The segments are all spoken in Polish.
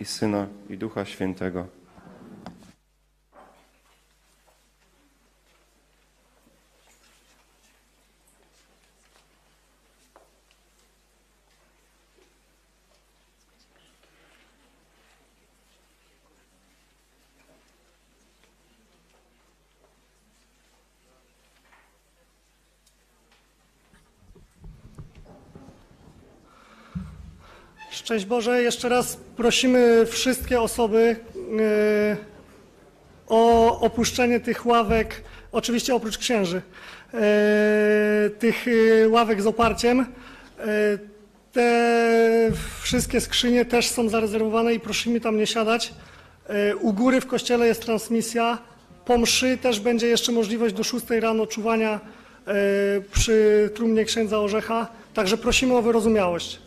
i Syna, i Ducha Świętego. Szczęść Boże, jeszcze raz prosimy wszystkie osoby o opuszczenie tych ławek, oczywiście oprócz księży, tych ławek z oparciem. Te wszystkie skrzynie też są zarezerwowane i prosimy tam nie siadać. U góry w kościele jest transmisja. Po mszy też będzie jeszcze możliwość do 6 rano czuwania przy trumnie księdza Orzecha. Także prosimy o wyrozumiałość.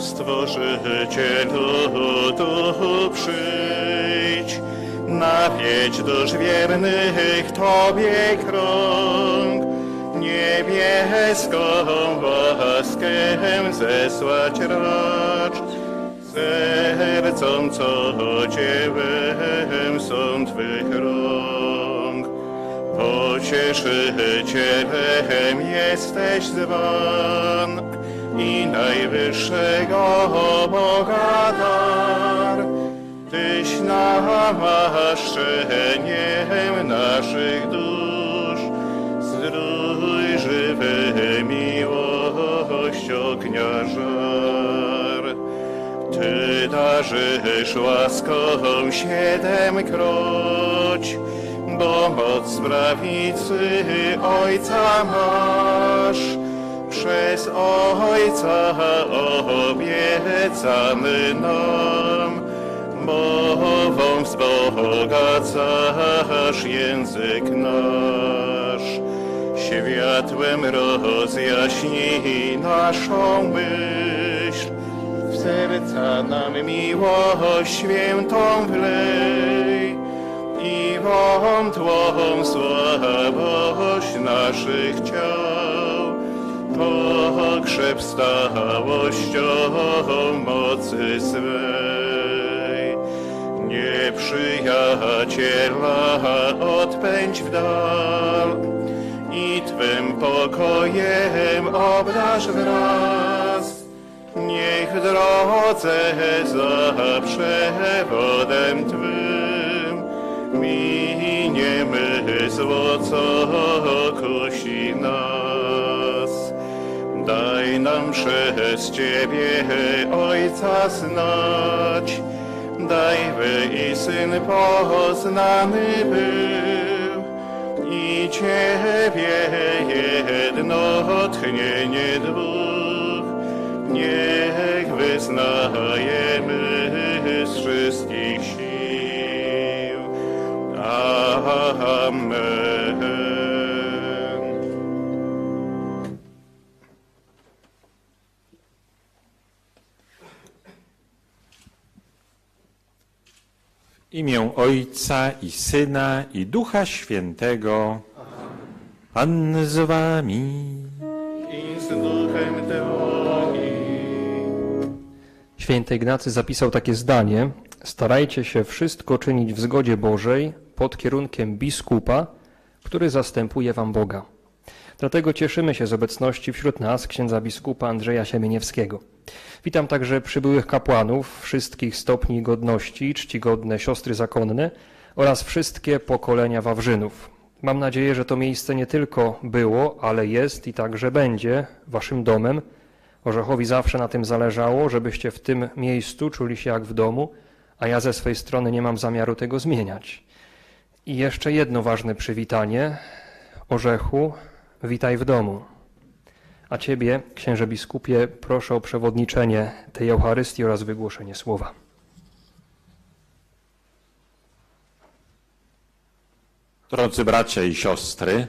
Stworzycielu tu przyjdź, nawiedź dusz wiernych Tobie krąg, niebieską łaskę zesłać racz sercom, co dziełem są Twych rąk. Pocieszycielem jesteś zwan i najwyższego Boga dar, Tyś namaszczeniem naszych dusz zdrój żywy miłość ognia żar. Ty darzysz łaską siedemkroć, bo moc z prawicy Ojca masz, przez Ojca obiecany nam, mową wzbogacasz język nasz. Światłem rozjaśnij naszą myśl, w serca nam miłość świętą wlej i wątłą słabość naszych ciał pokrzep stałością mocy swej. Nieprzyjaciela odpędź w dal i Twym pokojem obdarz wraz. Niech w drodze za przewodem Twym miniemy zło, co kusi nas. Daj nam przez Ciebie Ojca znać, daj by i Syn poznany był, i Ciebie jedno tchnienie dwóch, niech wyznajemy z wszystkich sił. Amen. W imię Ojca i Syna i Ducha Świętego. Pan z wami. I z duchem Twoim. Święty Ignacy zapisał takie zdanie: starajcie się wszystko czynić w zgodzie Bożej pod kierunkiem biskupa, który zastępuje wam Boga. Dlatego cieszymy się z obecności wśród nas księdza biskupa Andrzeja Siemieniewskiego. Witam także przybyłych kapłanów wszystkich stopni godności, czcigodne siostry zakonne oraz wszystkie pokolenia Wawrzynów. Mam nadzieję, że to miejsce nie tylko było, ale jest i także będzie waszym domem. Orzechowi zawsze na tym zależało, żebyście w tym miejscu czuli się jak w domu, a ja ze swej strony nie mam zamiaru tego zmieniać. I jeszcze jedno ważne przywitanie. Orzechu, witaj w domu. A Ciebie, księże biskupie, proszę o przewodniczenie tej Eucharystii oraz wygłoszenie słowa. Drodzy bracia i siostry,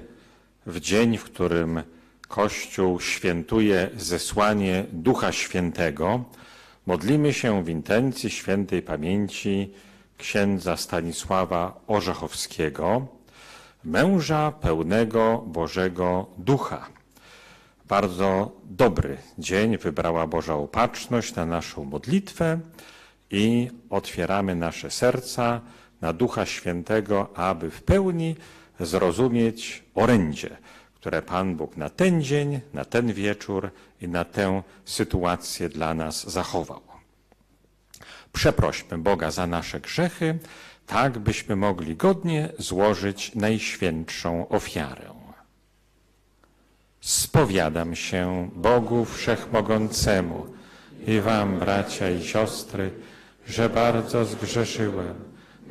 w dzień, w którym Kościół świętuje zesłanie Ducha Świętego, modlimy się w intencji świętej pamięci księdza Stanisława Orzechowskiego, męża pełnego Bożego Ducha. Bardzo dobry dzień wybrała Boża Opatrzność na naszą modlitwę i otwieramy nasze serca na Ducha Świętego, aby w pełni zrozumieć orędzie, które Pan Bóg na ten dzień, na ten wieczór i na tę sytuację dla nas zachował. Przeprośmy Boga za nasze grzechy, tak byśmy mogli godnie złożyć najświętszą ofiarę. Spowiadam się Bogu Wszechmogącemu i wam, bracia i siostry, że bardzo zgrzeszyłem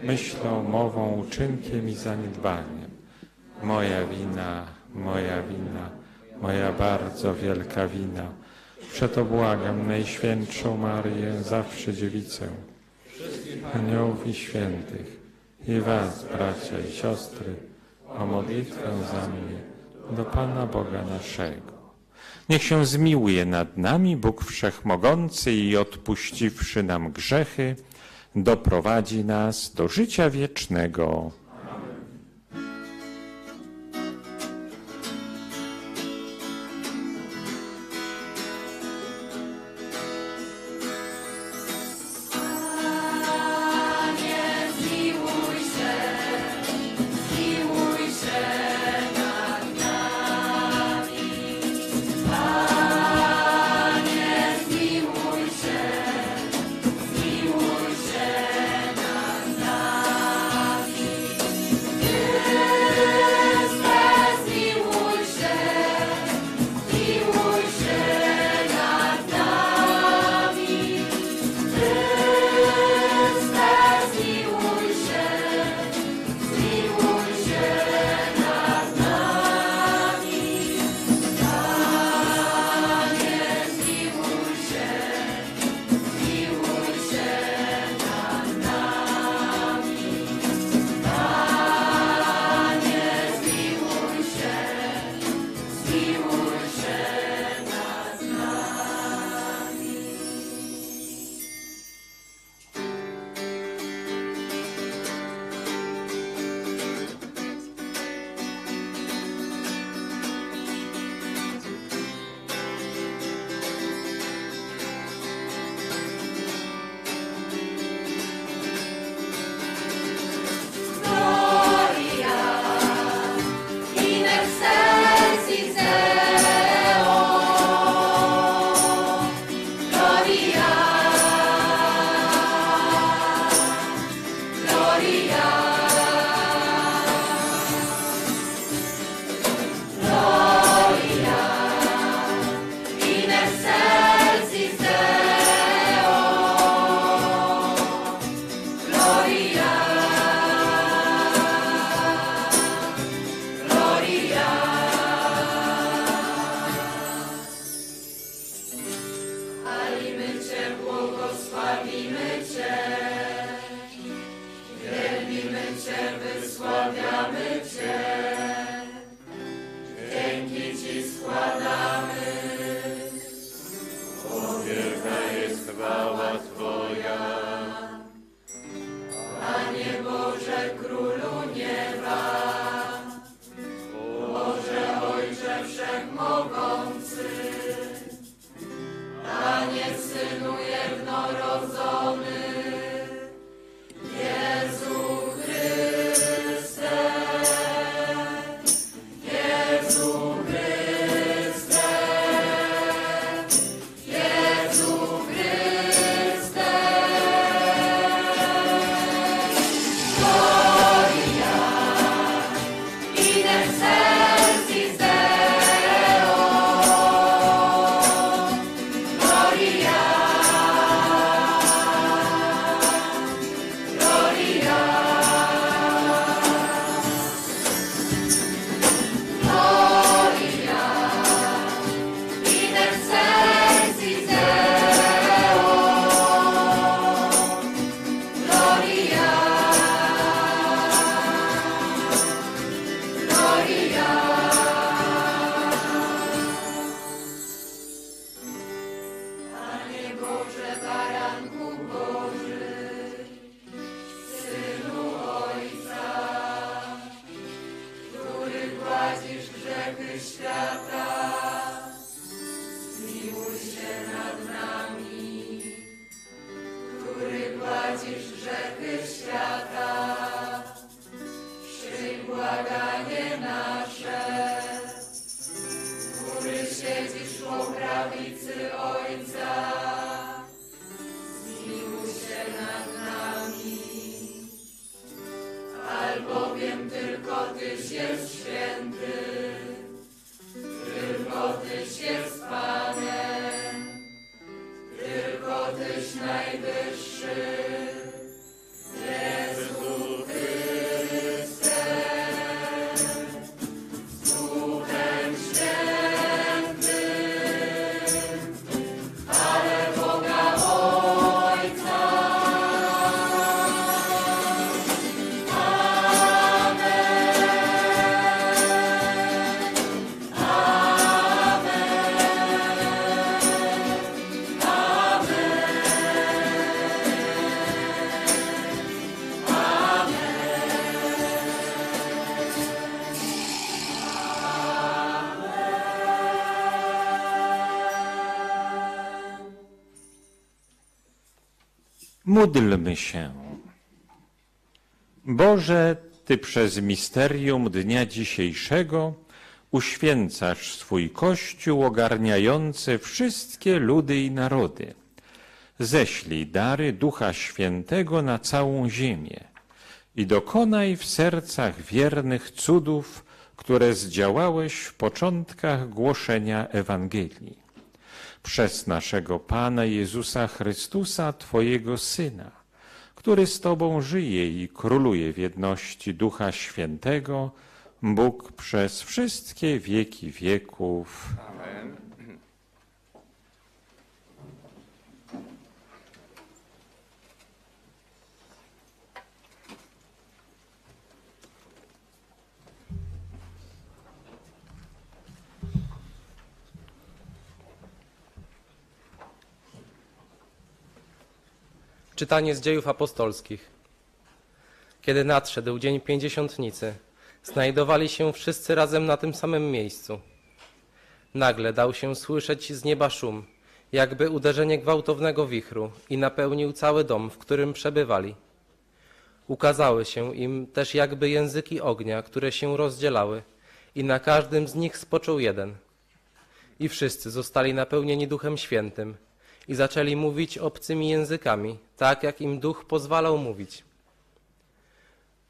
myślą, mową, uczynkiem i zaniedbaniem. Moja wina, moja wina, moja bardzo wielka wina. Przeto błagam Najświętszą Maryję, zawsze Dziewicę, aniołów i świętych, i was, bracia i siostry, o modlitwę za mnie do Pana Boga naszego. Niech się zmiłuje nad nami Bóg Wszechmogący i odpuściwszy nam grzechy, doprowadzi nas do życia wiecznego. Módlmy się. Boże, Ty przez misterium dnia dzisiejszego uświęcasz swój Kościół ogarniający wszystkie ludy i narody. Ześlij dary Ducha Świętego na całą ziemię i dokonaj w sercach wiernych cudów, które zdziałałeś w początkach głoszenia Ewangelii. Przez naszego Pana Jezusa Chrystusa, Twojego Syna, który z Tobą żyje i króluje w jedności Ducha Świętego, Bóg przez wszystkie wieki wieków. Amen. Czytanie z Dziejów Apostolskich. Kiedy nadszedł dzień Pięćdziesiątnicy, znajdowali się wszyscy razem na tym samym miejscu. Nagle dał się słyszeć z nieba szum, jakby uderzenie gwałtownego wichru, i napełnił cały dom, w którym przebywali. Ukazały się im też jakby języki ognia, które się rozdzielały, i na każdym z nich spoczął jeden. I wszyscy zostali napełnieni Duchem Świętym i zaczęli mówić obcymi językami, tak jak im Duch pozwalał mówić.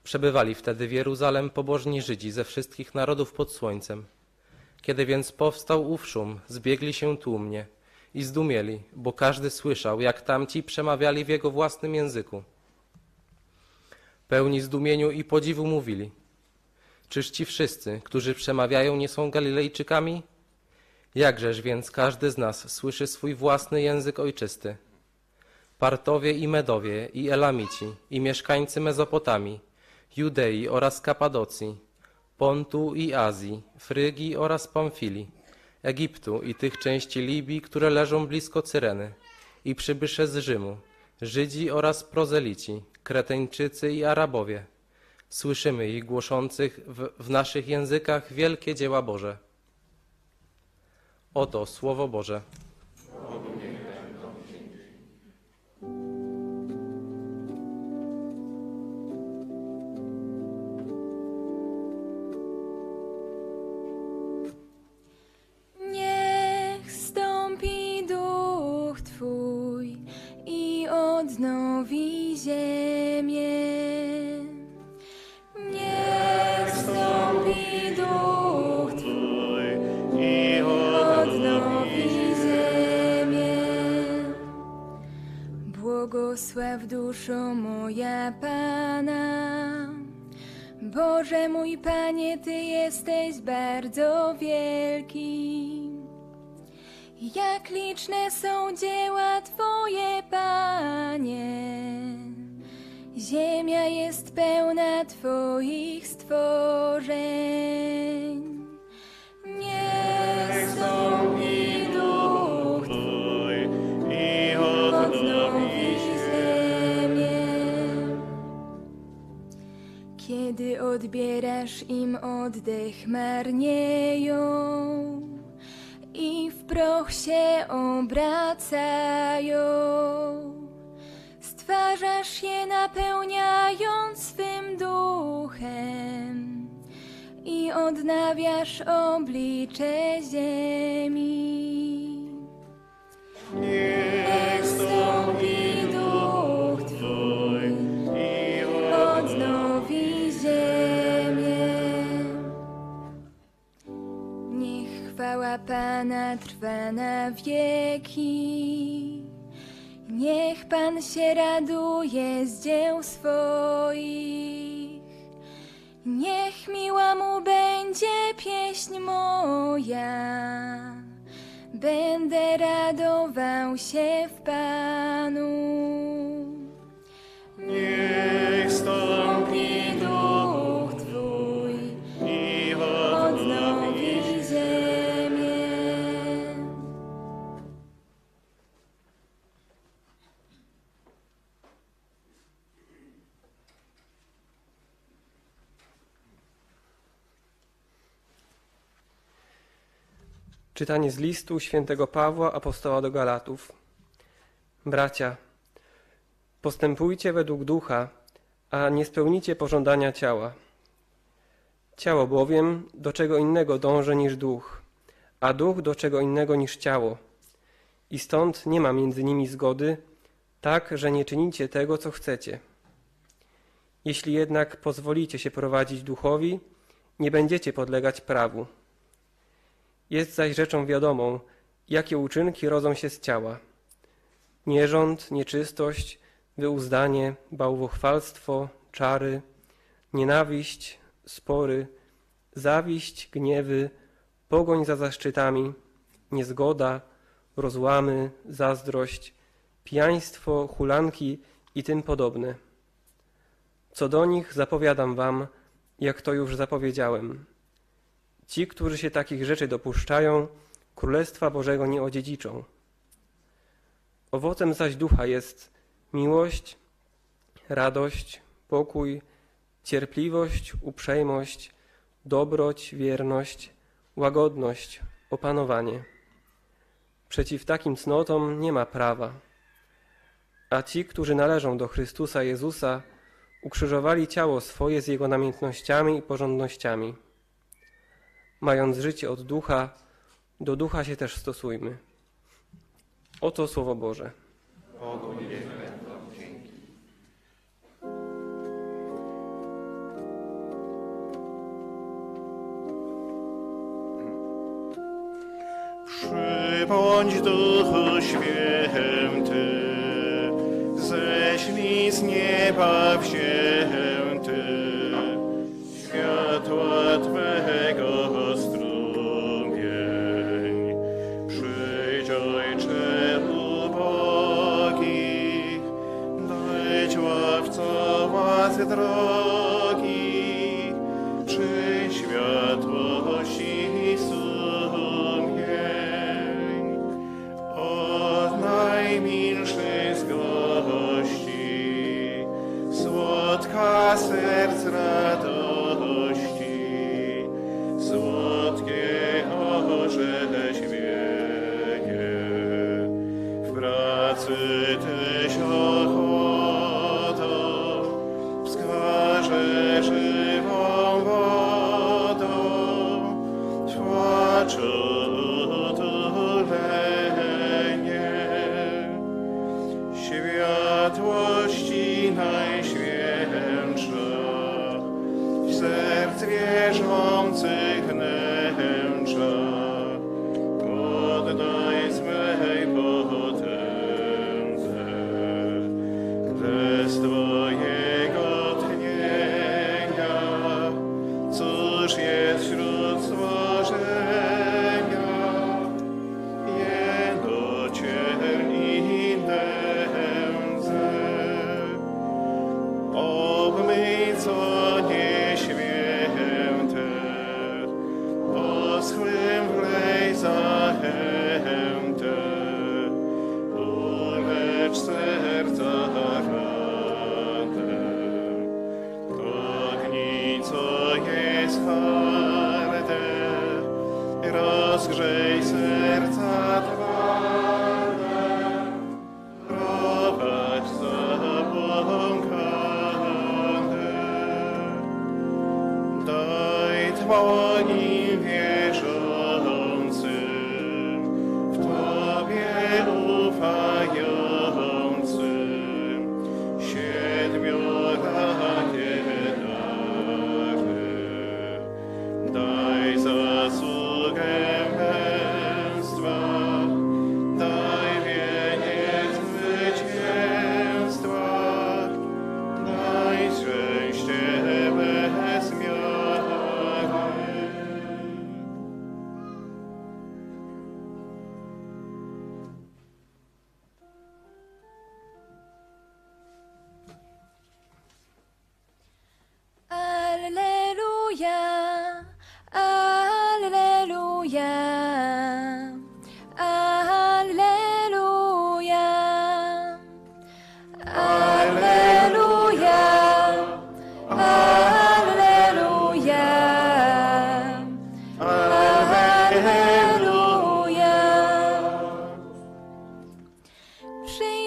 Przebywali wtedy w Jeruzalem pobożni Żydzi ze wszystkich narodów pod słońcem. Kiedy więc powstał ów szum, zbiegli się tłumnie i zdumieli, bo każdy słyszał, jak tamci przemawiali w jego własnym języku. Pełni zdumieniu i podziwu mówili: czyż ci wszyscy, którzy przemawiają, nie są Galilejczykami? Jakżeż więc każdy z nas słyszy swój własny język ojczysty? Partowie i Medowie, i Elamici, i mieszkańcy Mezopotamii, Judei oraz Kapadocji, Pontu i Azji, Frygii oraz Pamfilii, Egiptu i tych części Libii, które leżą blisko Cyreny, i przybysze z Rzymu, Żydzi oraz prozelici, Kreteńczycy i Arabowie. Słyszymy ich głoszących w naszych językach wielkie dzieła Boże. Oto Słowo Boże. Niech wstąpi Duch Twój i odnowi ziemię. Błogosław, duszo moja, Pana. Boże mój Panie, Ty jesteś bardzo wielki. Jak liczne są dzieła Twoje, Panie. Ziemia jest pełna Twoich stworzeń. Niech stąpi Duch Twój i odnowi. Kiedy odbierasz im oddech, marnieją i w proch się obracają. Stwarzasz je, napełniając swym duchem, i odnawiasz oblicze ziemi. Niech stąpi Duch Twój i odnowi. Niech chwała Pana trwa na wieki. Niech Pan się raduje z dzieł swoich. Niech miła Mu będzie pieśń moja. Będę radował się w Panu. Niech stąpi Duch Twój i odnowi ziemię. Czytanie z listu św. Pawła, apostoła do Galatów. Bracia, Postępujcie według ducha, a nie spełnicie pożądania ciała. Ciało bowiem do czego innego dąży niż duch, a duch do czego innego niż ciało. I stąd nie ma między nimi zgody, tak, że nie czynicie tego, co chcecie. Jeśli jednak pozwolicie się prowadzić duchowi, nie będziecie podlegać prawu. Jest zaś rzeczą wiadomą, jakie uczynki rodzą się z ciała. Nierząd, nieczystość, wyuzdanie, bałwochwalstwo, czary, nienawiść, spory, zawiść, gniewy, pogoń za zaszczytami, niezgoda, rozłamy, zazdrość, pijaństwo, hulanki i tym podobne. Co do nich zapowiadam wam, jak to już zapowiedziałem. Ci, którzy się takich rzeczy dopuszczają, Królestwa Bożego nie odziedziczą. Owocem zaś ducha jest miłość, radość, pokój, cierpliwość, uprzejmość, dobroć, wierność, łagodność, opanowanie. Przeciw takim cnotom nie ma prawa. A ci, którzy należą do Chrystusa Jezusa, ukrzyżowali ciało swoje z jego namiętnościami i porządnościami. Mając życie od ducha, do ducha się też stosujmy. Oto Słowo Boże. Przypomnij Duchu Święty, ześlij z nieba wzięty światła Twego strumień. Przyjdź, Ojcze ubogi, daj ławca łaski drogi, przyjdź światłości i sumień. Od najmilszych z gości, słodka serc radości, słodkie orzeźwienie. W pracy tyś ochotą wskaże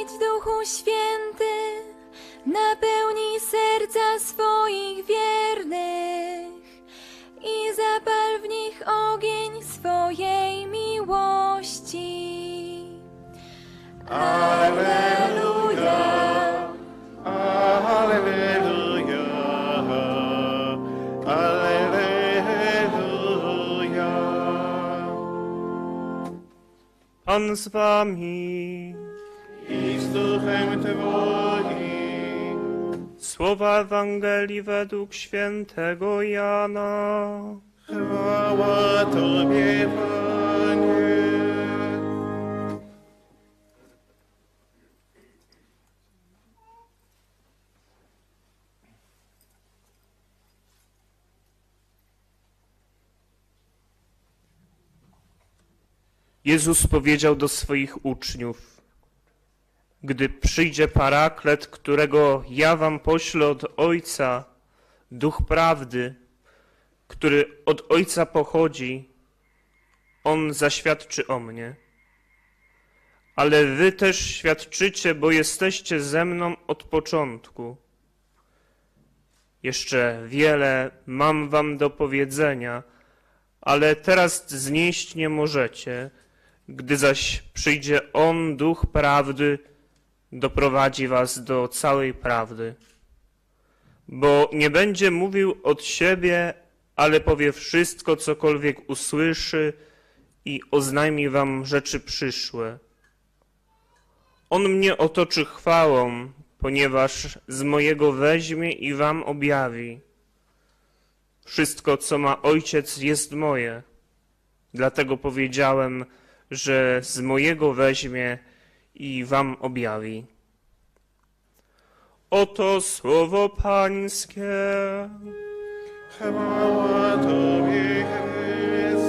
Przyjdź, Duchu Święty, napełnij serca swoich wiernych i zapal w nich ogień swojej miłości. Alleluja, alleluja, alleluja. Pan z wami. I z duchem Twoim. Słowa Ewangelii według świętego Jana. Chwała Tobie, Panie. Jezus powiedział do swoich uczniów: gdy przyjdzie Paraklet, którego ja wam poślę od Ojca, Duch Prawdy, który od Ojca pochodzi, On zaświadczy o mnie. Ale wy też świadczycie, bo jesteście ze mną od początku. Jeszcze wiele mam wam do powiedzenia, ale teraz znieść nie możecie. Gdy zaś przyjdzie On, Duch Prawdy, doprowadzi was do całej prawdy, bo nie będzie mówił od siebie, ale powie wszystko, cokolwiek usłyszy i oznajmi wam rzeczy przyszłe. On mnie otoczy chwałą, ponieważ z mojego weźmie i wam objawi. Wszystko, co ma Ojciec, jest moje. Dlatego powiedziałem, że z mojego weźmie i wam objawi. Oto słowo Pańskie. Chwała Tobie, Chryste.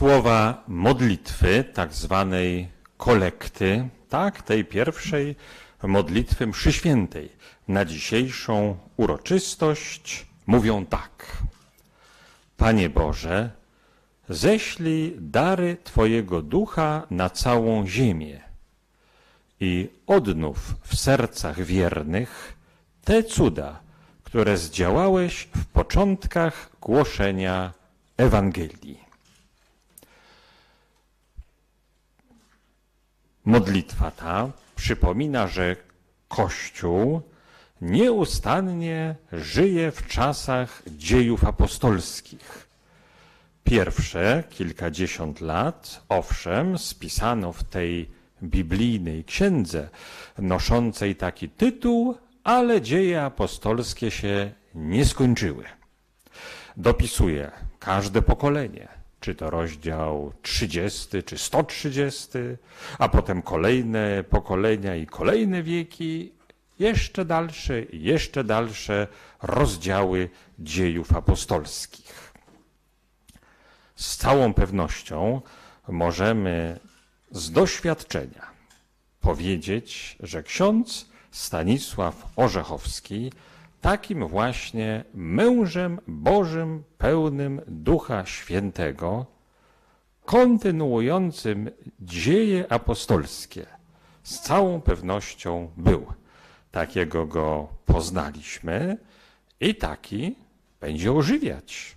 Słowa modlitwy, tak zwanej kolekty, tak, tej pierwszej modlitwy mszy świętej na dzisiejszą uroczystość mówią tak. Panie Boże, ześlij dary Twojego Ducha na całą ziemię i odnów w sercach wiernych te cuda, które zdziałałeś w początkach głoszenia Ewangelii. Modlitwa ta przypomina, że Kościół nieustannie żyje w czasach dziejów apostolskich. Pierwsze kilkadziesiąt lat, owszem, spisano w tej biblijnej księdze noszącej taki tytuł, ale dzieje apostolskie się nie skończyły. Dopisuje każde pokolenie. Czy to rozdział 30, czy 130, a potem kolejne pokolenia i kolejne wieki, jeszcze dalsze rozdziały dziejów apostolskich. Z całą pewnością możemy z doświadczenia powiedzieć, że ksiądz Stanisław Orzechowski takim właśnie mężem Bożym, pełnym Ducha Świętego, kontynuującym dzieje apostolskie, z całą pewnością był. Takiego go poznaliśmy i taki będzie ożywiać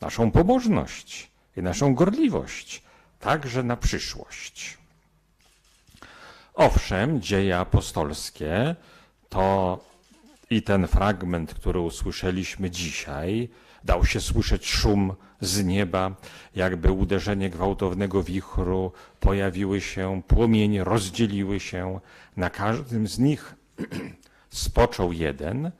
naszą pobożność i naszą gorliwość, także na przyszłość. Owszem, dzieje apostolskie to i ten fragment, który usłyszeliśmy dzisiaj, dał się słyszeć szum z nieba, jakby uderzenie gwałtownego wichru, pojawiły się płomienie, rozdzieliły się. Na każdym z nich spoczął jeden,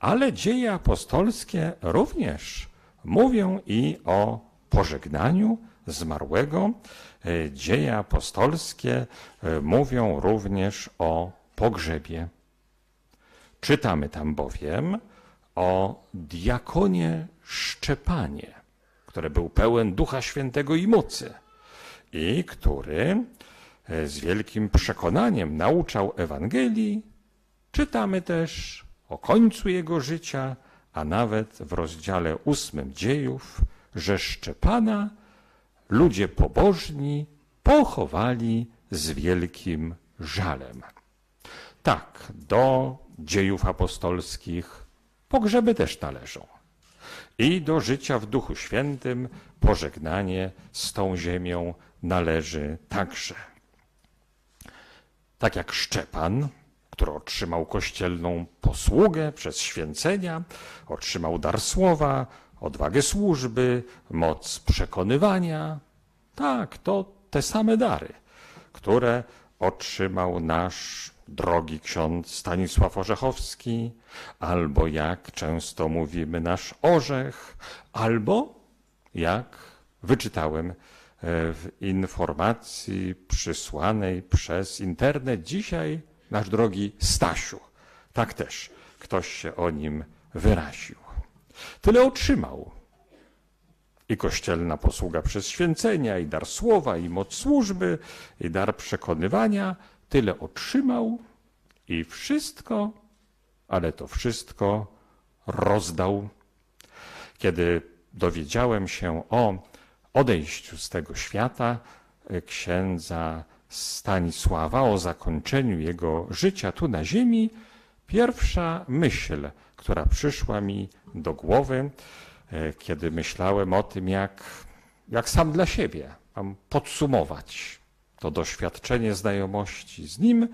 ale dzieje apostolskie również mówią i o pożegnaniu zmarłego. Dzieje apostolskie mówią również o pogrzebie. Czytamy tam bowiem o diakonie Szczepanie, który był pełen Ducha Świętego i mocy i który z wielkim przekonaniem nauczał Ewangelii. Czytamy też o końcu jego życia, a nawet w rozdziale 8 Dziejów, że Szczepana ludzie pobożni pochowali z wielkim żalem. Tak, do Dziejów Apostolskich pogrzeby też należą. I do życia w Duchu Świętym pożegnanie z tą ziemią należy także. Tak jak Szczepan, który otrzymał kościelną posługę przez święcenia, otrzymał dar słowa, odwagę służby, moc przekonywania. Tak, to te same dary, które otrzymał nasz drogi ksiądz Stanisław Orzechowski, albo jak często mówimy nasz Orzech, albo jak wyczytałem w informacji przysłanej przez internet dzisiaj, nasz drogi Stasiu. Tak też ktoś się o nim wyraził. Tyle otrzymał. I kościelna posługa przez święcenia, i dar słowa, i moc służby, i dar przekonywania. Tyle otrzymał i wszystko, ale to wszystko rozdał. Kiedy dowiedziałem się o odejściu z tego świata księdza Stanisława, o zakończeniu jego życia tu na ziemi, pierwsza myśl, która przyszła mi do głowy, kiedy myślałem o tym, jak sam dla siebie mam podsumować to doświadczenie znajomości z nim,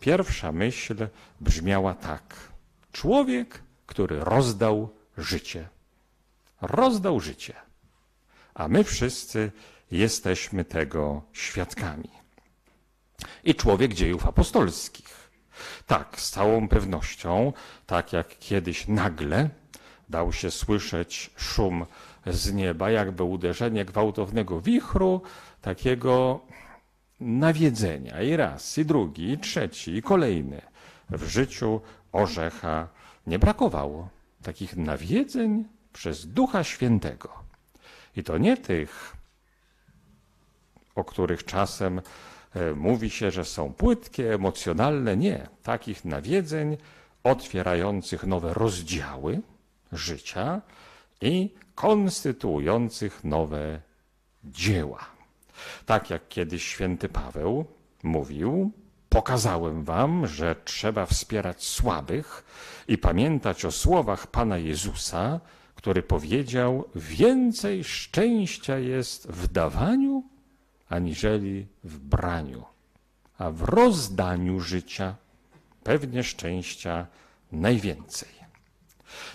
pierwsza myśl brzmiała tak. Człowiek, który rozdał życie. Rozdał życie. A my wszyscy jesteśmy tego świadkami. I człowiek Dziejów Apostolskich. Tak, z całą pewnością, tak jak kiedyś nagle dał się słyszeć szum z nieba, jakby uderzenie gwałtownego wichru, takiego nawiedzenia i raz, i drugi, i trzeci, i kolejny. W życiu Orzecha nie brakowało takich nawiedzeń przez Ducha Świętego. I to nie tych, o których czasem mówi się, że są płytkie, emocjonalne, nie. Takich nawiedzeń otwierających nowe rozdziały życia i konstytuujących nowe dzieła. Tak jak kiedyś święty Paweł mówił, pokazałem wam, że trzeba wspierać słabych i pamiętać o słowach Pana Jezusa, który powiedział, więcej szczęścia jest w dawaniu, aniżeli w braniu, a w rozdaniu życia pewnie szczęścia najwięcej.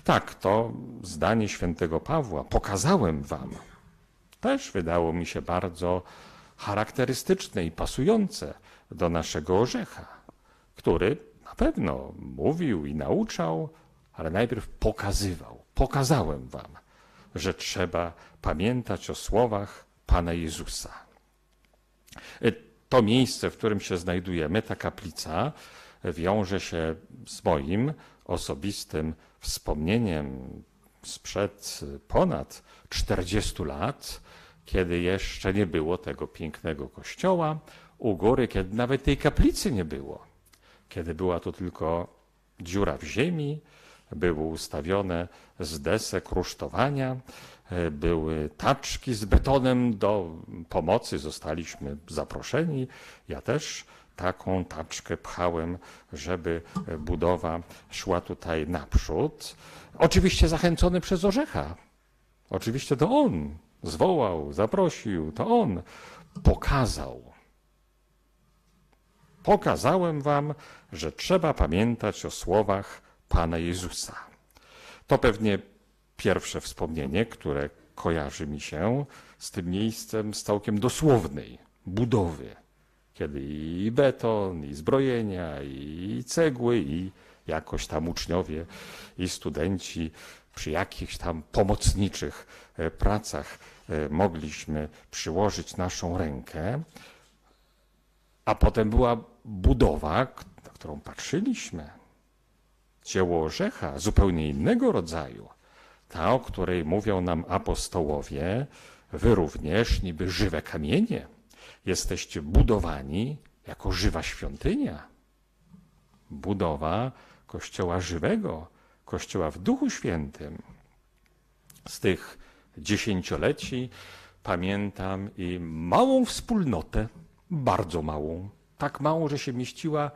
Tak, to zdanie świętego Pawła, pokazałem wam, też wydało mi się bardzo charakterystyczne i pasujące do naszego Orzecha, który na pewno mówił i nauczał, ale najpierw pokazywał. Pokazałem wam, że trzeba pamiętać o słowach Pana Jezusa. To miejsce, w którym się znajdujemy, ta kaplica, wiąże się z moim osobistym wspomnieniem sprzed ponad 40 lat, kiedy jeszcze nie było tego pięknego kościoła u góry, kiedy nawet tej kaplicy nie było, kiedy była to tylko dziura w ziemi, były ustawione z desek rusztowania, były taczki z betonem do pomocy, zostaliśmy zaproszeni, ja też taką taczkę pchałem, żeby budowa szła tutaj naprzód. Oczywiście zachęcony przez Orzecha. Oczywiście to on zwołał, zaprosił, to on pokazał. Pokazałem wam, że trzeba pamiętać o słowach Pana Jezusa. To pewnie pierwsze wspomnienie, które kojarzy mi się z tym miejscem z całkiem dosłownej budowy. Kiedy i beton, i zbrojenia, i cegły, i jakoś tam uczniowie, i studenci przy jakichś tam pomocniczych pracach mogliśmy przyłożyć naszą rękę. A potem była budowa, na którą patrzyliśmy, dzieło Orzecha zupełnie innego rodzaju, ta, o której mówią nam apostołowie, wy również niby żywe kamienie, jesteście budowani jako żywa świątynia. Budowa Kościoła żywego, Kościoła w Duchu Świętym. Z tych dziesięcioleci pamiętam i małą wspólnotę, bardzo małą, tak małą, że się mieściła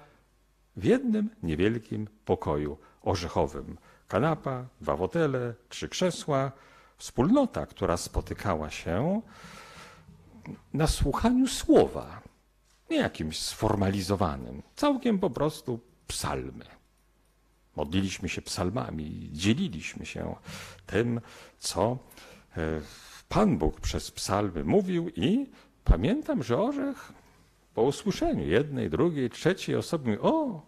w jednym niewielkim pokoju orzechowym. Kanapa, dwa fotele, trzy krzesła. Wspólnota, która spotykała się na słuchaniu słowa, nie jakimś sformalizowanym, całkiem po prostu psalmy. Modliliśmy się psalmami, dzieliliśmy się tym, co Pan Bóg przez psalmy mówił i pamiętam, że Orzech po usłyszeniu jednej, drugiej, trzeciej osoby mówi, o,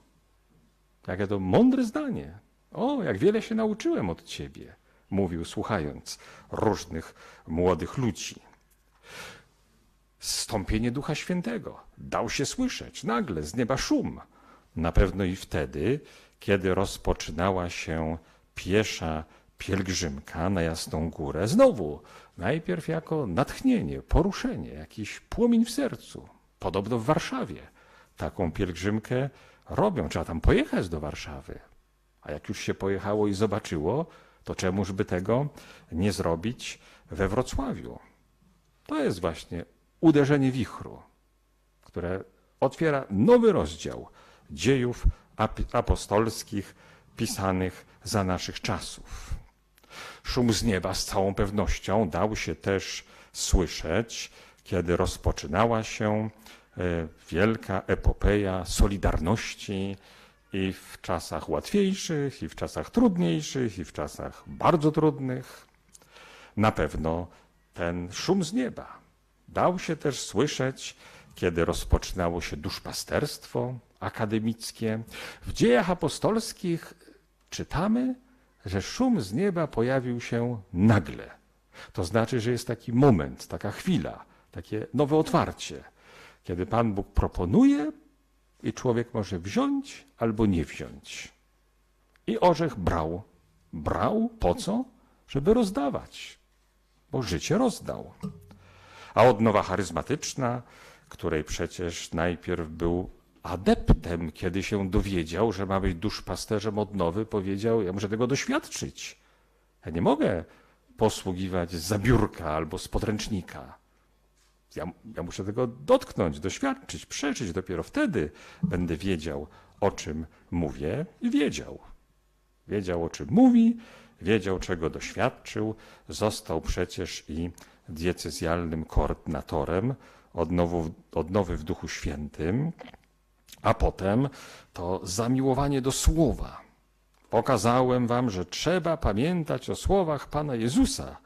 jakie to mądre zdanie, o, jak wiele się nauczyłem od ciebie, mówił słuchając różnych młodych ludzi. Zstąpienie Ducha Świętego, dał się słyszeć, nagle z nieba szum. Na pewno i wtedy, kiedy rozpoczynała się piesza pielgrzymka na Jasną Górę, znowu najpierw jako natchnienie, poruszenie, jakiś płomień w sercu. Podobno w Warszawie taką pielgrzymkę robią, trzeba tam pojechać do Warszawy. A jak już się pojechało i zobaczyło, to czemuż by tego nie zrobić we Wrocławiu? To jest właśnie uderzenie wichru, które otwiera nowy rozdział dziejów apostolskich pisanych za naszych czasów. Szum z nieba z całą pewnością dał się też słyszeć, kiedy rozpoczynała się wielka epopeja Solidarności i w czasach łatwiejszych, i w czasach trudniejszych, i w czasach bardzo trudnych. Na pewno ten szum z nieba dał się też słyszeć, kiedy rozpoczynało się duszpasterstwo akademickie. W dziejach apostolskich czytamy, że szum z nieba pojawił się nagle. To znaczy, że jest taki moment, taka chwila, takie nowe otwarcie, kiedy Pan Bóg proponuje i człowiek może wziąć albo nie wziąć. I Orzech brał. Brał po co? Żeby rozdawać, bo życie rozdał. A odnowa charyzmatyczna, której przecież najpierw był adeptem, kiedy się dowiedział, że ma być duszpasterzem odnowy, powiedział, ja muszę tego doświadczyć. Ja nie mogę posługiwać zza biurka albo z podręcznika. Ja muszę tego dotknąć, doświadczyć, przeżyć. Dopiero wtedy będę wiedział, o czym mówię i wiedział. Wiedział, o czym mówi, wiedział, czego doświadczył. Został przecież i diecezjalnym koordynatorem odnowy w Duchu Świętym. A potem to zamiłowanie do słowa. Pokazałem wam, że trzeba pamiętać o słowach Pana Jezusa,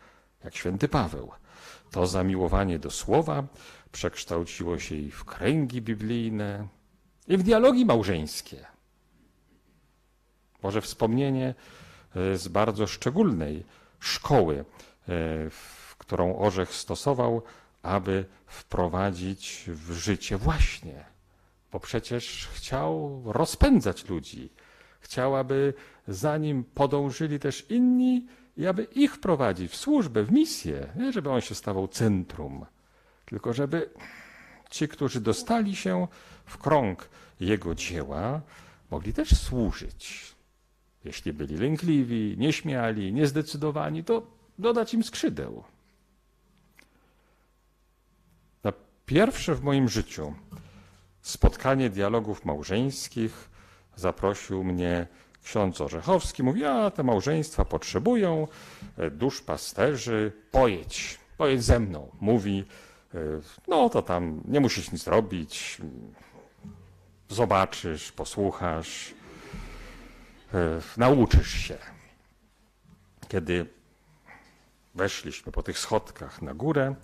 jak święty Paweł. To zamiłowanie do słowa przekształciło się i w kręgi biblijne, i w dialogi małżeńskie. Może wspomnienie z bardzo szczególnej szkoły, którą Orzech stosował, aby wprowadzić w życie właśnie. Bo przecież chciał rozpędzać ludzi. Chciał, aby za nim podążyli też inni, i aby ich wprowadzić w służbę, w misję, nie żeby on się stawał centrum, tylko żeby ci, którzy dostali się w krąg jego dzieła, mogli też służyć. Jeśli byli lękliwi, nieśmiali, niezdecydowani, to dodać im skrzydeł. Na pierwsze w moim życiu spotkanie dialogów małżeńskich zaprosił mnie ksiądz Orzechowski, mówi, a te małżeństwa potrzebują duszpasterzy, pojedź ze mną. Mówi, no to tam nie musisz nic robić, zobaczysz, posłuchasz, nauczysz się. Kiedy weszliśmy po tych schodkach na górę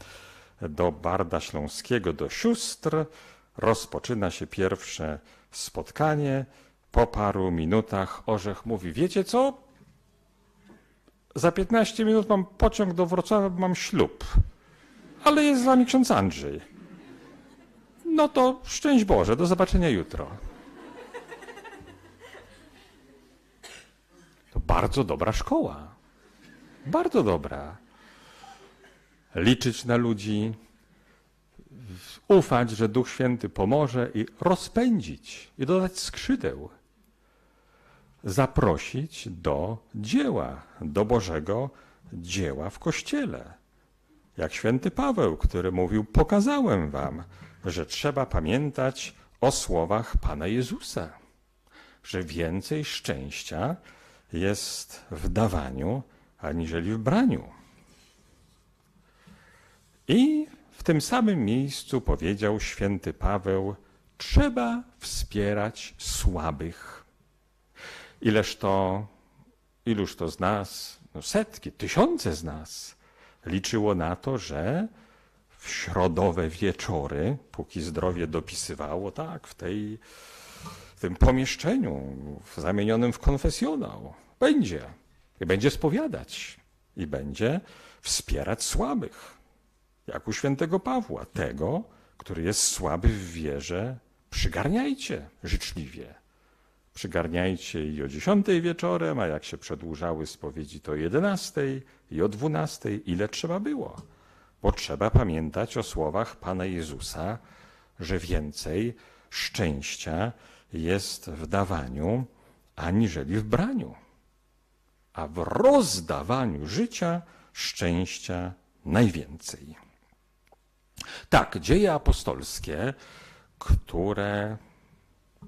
do Barda Śląskiego, do sióstr, rozpoczyna się pierwsze spotkanie. Po paru minutach Orzech mówi, wiecie co? Za 15 minut mam pociąg do Wrocławia, bo mam ślub. Ale jest z wami ksiądz Andrzej. No to szczęść Boże, do zobaczenia jutro. bardzo dobra szkoła. Bardzo dobra. Liczyć na ludzi, ufać, że Duch Święty pomoże i rozpędzić i dodać skrzydeł. Zaprosić do dzieła, do Bożego dzieła w Kościele. Jak święty Paweł, który mówił, pokazałem wam, że trzeba pamiętać o słowach Pana Jezusa, że więcej szczęścia jest w dawaniu, aniżeli w braniu. I w tym samym miejscu powiedział święty Paweł, trzeba wspierać słabych. Iluż to z nas, no setki, tysiące z nas liczyło na to, że w środowe wieczory, póki zdrowie dopisywało, tak, w tym pomieszczeniu zamienionym w konfesjonał, będzie. I będzie spowiadać. I będzie wspierać słabych. Jak u świętego Pawła. Tego, który jest słaby w wierze, przygarniajcie życzliwie. Przygarniajcie i o 10 wieczorem, a jak się przedłużały spowiedzi, to o 11 i o 12, ile trzeba było. Bo trzeba pamiętać o słowach Pana Jezusa, że więcej szczęścia jest w dawaniu, aniżeli w braniu. A w rozdawaniu życia szczęścia najwięcej. Tak, dzieje apostolskie, które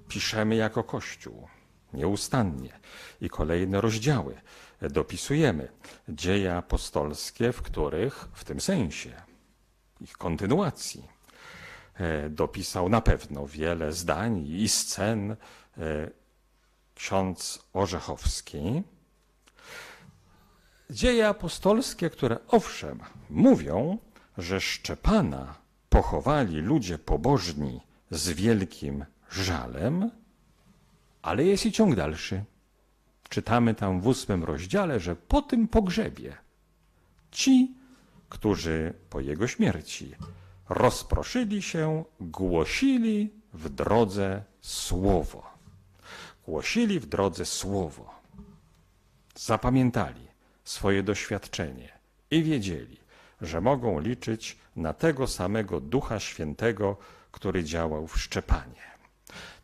piszemy jako Kościół, nieustannie. I kolejne rozdziały dopisujemy. Dzieje apostolskie, w których w tym sensie, ich kontynuacji, dopisał na pewno wiele zdań i scen ksiądz Orzechowski. Dzieje apostolskie, które owszem mówią, że Szczepana pochowali ludzie pobożni z wielkim żalem, ale jest i ciąg dalszy. Czytamy tam w 8 rozdziale, że po tym pogrzebie ci, którzy po jego śmierci rozproszyli się, głosili w drodze słowo. Głosili w drodze słowo. Zapamiętali swoje doświadczenie i wiedzieli, że mogą liczyć na tego samego Ducha Świętego, który działał w Szczepanie.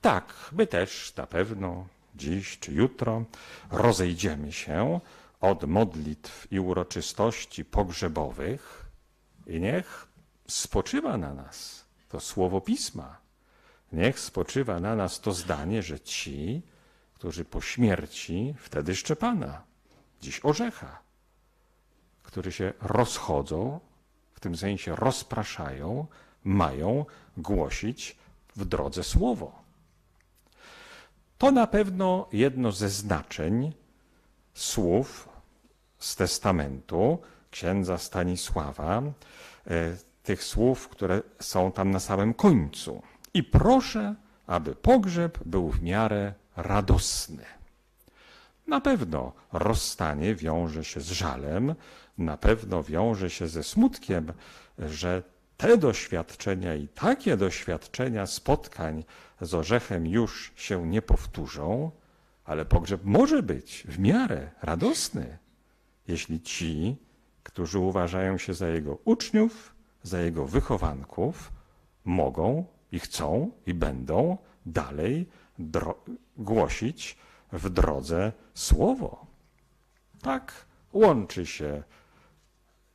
Tak, my też na pewno dziś czy jutro rozejdziemy się od modlitw i uroczystości pogrzebowych i niech spoczywa na nas to słowo Pisma. Niech spoczywa na nas to zdanie, że ci, którzy po śmierci wtedy Szczepana, dziś Orzecha, którzy się rozchodzą, w tym sensie rozpraszają, mają głosić w drodze słowo. To na pewno jedno ze znaczeń słów z testamentu księdza Stanisława, tych słów, które są tam na samym końcu. I proszę, aby pogrzeb był w miarę radosny. Na pewno rozstanie wiąże się z żalem, na pewno wiąże się ze smutkiem, że te doświadczenia i takie doświadczenia spotkań z Orzechem już się nie powtórzą, ale pogrzeb może być w miarę radosny, jeśli ci, którzy uważają się za jego uczniów, za jego wychowanków, mogą i chcą i będą dalej głosić w drodze słowo. Tak łączy się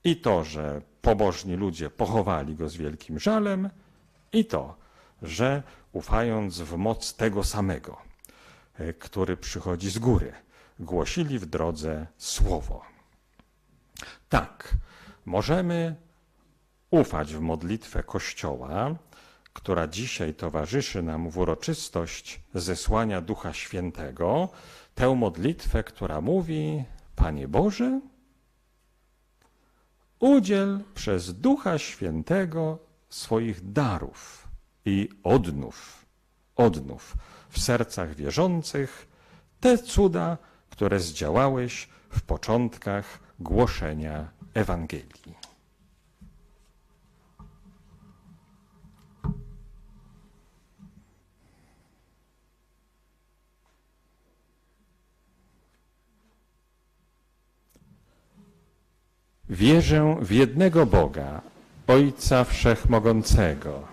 i to, że pobożni ludzie pochowali go z wielkim żalem i to, że ufając w moc tego samego, który przychodzi z góry, głosili w drodze słowo. Tak, możemy ufać w modlitwę Kościoła, która dzisiaj towarzyszy nam w uroczystość zesłania Ducha Świętego, tę modlitwę, która mówi, Panie Boże, udziel przez Ducha Świętego swoich darów i odnów w sercach wierzących te cuda, które zdziałałeś w początkach głoszenia Ewangelii. Wierzę w jednego Boga, Ojca Wszechmogącego,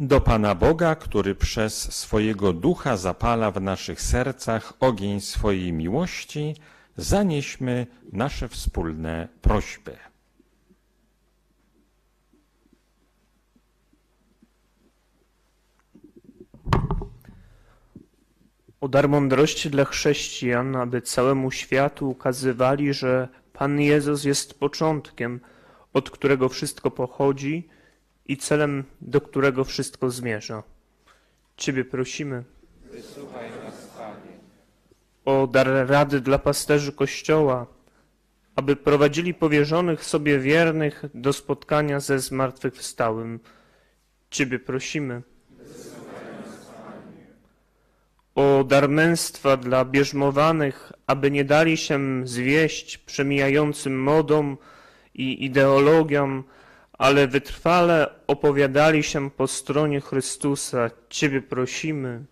do Pana Boga, który przez swojego Ducha zapala w naszych sercach ogień swojej miłości, zanieśmy nasze wspólne prośby. O darmądrości dla chrześcijan, aby całemu światu ukazywali, że Pan Jezus jest początkiem, od którego wszystko pochodzi, i celem, do którego wszystko zmierza. Ciebie prosimy. Wysłuchaj nas, Panie. O dar rady dla pasterzy Kościoła, aby prowadzili powierzonych sobie wiernych do spotkania ze zmartwychwstałym. Ciebie prosimy. Wysłuchaj nas, Panie. O dar męstwa dla bierzmowanych, aby nie dali się zwieść przemijającym modom i ideologiom, ale wytrwale opowiadali się po stronie Chrystusa. Ciebie prosimy.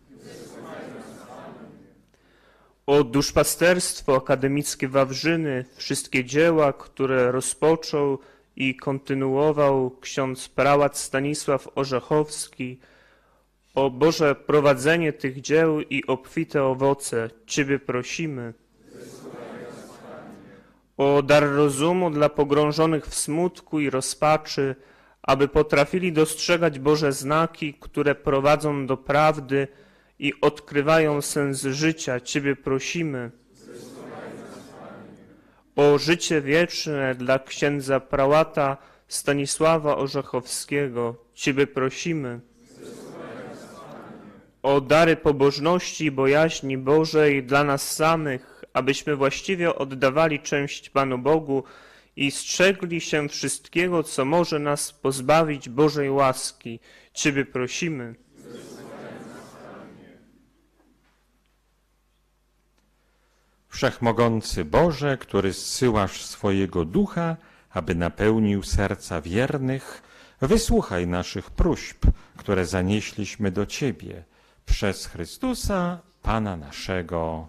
O duszpasterstwo akademickie Wawrzyny, wszystkie dzieła, które rozpoczął i kontynuował ksiądz prałat Stanisław Orzechowski. O Boże prowadzenie tych dzieł i obfite owoce. Ciebie prosimy. O dar rozumu dla pogrążonych w smutku i rozpaczy, aby potrafili dostrzegać Boże znaki, które prowadzą do prawdy i odkrywają sens życia. Ciebie prosimy. O życie wieczne dla księdza prałata Stanisława Orzechowskiego. Ciebie prosimy. O dary pobożności i bojaźni Bożej dla nas samych, abyśmy właściwie oddawali część Panu Bogu i strzegli się wszystkiego, co może nas pozbawić Bożej łaski. Ciebie prosimy. Wszechmogący Boże, który zsyłasz swojego Ducha, aby napełnił serca wiernych, wysłuchaj naszych próśb, które zanieśliśmy do Ciebie, przez Chrystusa, Pana naszego.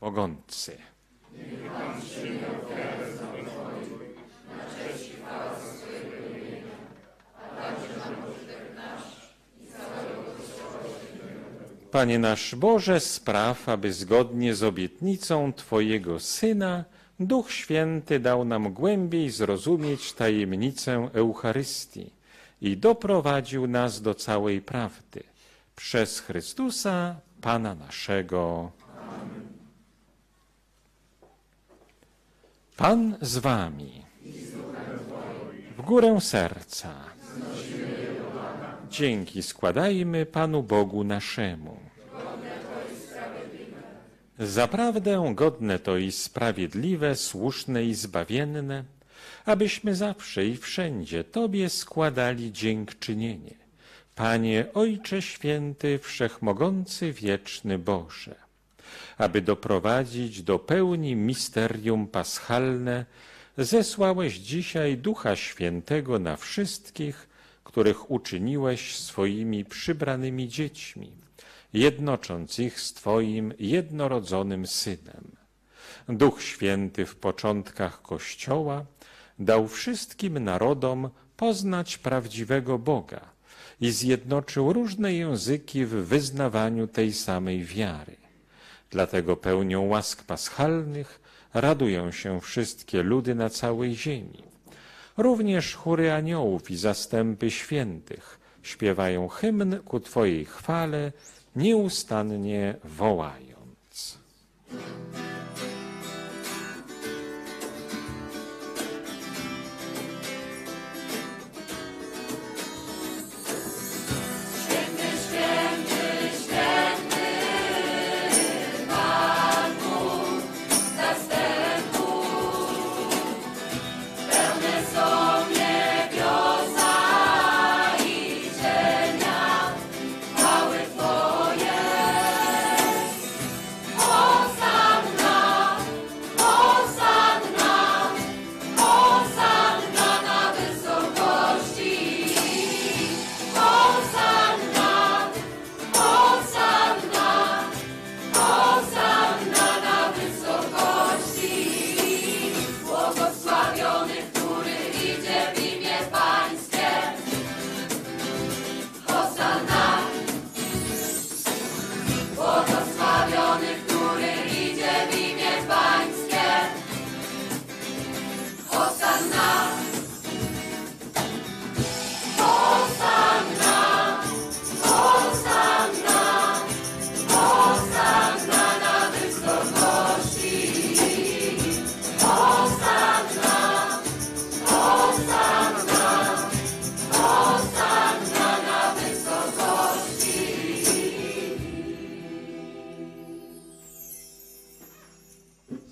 Bogący. Niech Pan przyjmie ofiarę za pokój, na cześć i chwała za swojego imienia, a także na pożytek nasz i całego Kościoła świętego. Panie nasz Boże, spraw, aby zgodnie z obietnicą Twojego Syna Duch Święty dał nam głębiej zrozumieć tajemnicę Eucharystii i doprowadził nas do całej prawdy. Przez Chrystusa, Pana naszego. Amen. Pan z wami. W górę serca. Dzięki składajmy Panu Bogu naszemu. Zaprawdę godne to i sprawiedliwe, słuszne i zbawienne, abyśmy zawsze i wszędzie Tobie składali dziękczynienie. Panie Ojcze Święty, Wszechmogący, Wieczny Boże, aby doprowadzić do pełni misterium paschalne, zesłałeś dzisiaj Ducha Świętego na wszystkich, których uczyniłeś swoimi przybranymi dziećmi, jednocząc ich z Twoim jednorodzonym Synem. Duch Święty w początkach Kościoła dał wszystkim narodom poznać prawdziwego Boga i zjednoczył różne języki w wyznawaniu tej samej wiary. Dlatego pełnią łask paschalnych radują się wszystkie ludy na całej ziemi. Również chóry aniołów i zastępy świętych śpiewają hymn ku Twojej chwale, nieustannie wołając.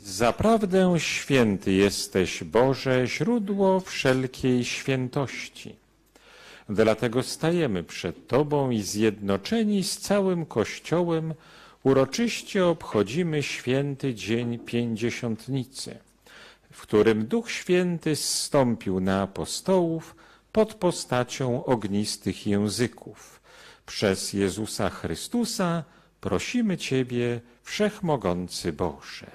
Zaprawdę święty jesteś, Boże, źródło wszelkiej świętości. Dlatego stajemy przed Tobą i zjednoczeni z całym Kościołem uroczyście obchodzimy święty dzień Pięćdziesiątnicy, w którym Duch Święty zstąpił na apostołów pod postacią ognistych języków. Przez Jezusa Chrystusa prosimy Ciebie, Wszechmogący Boże.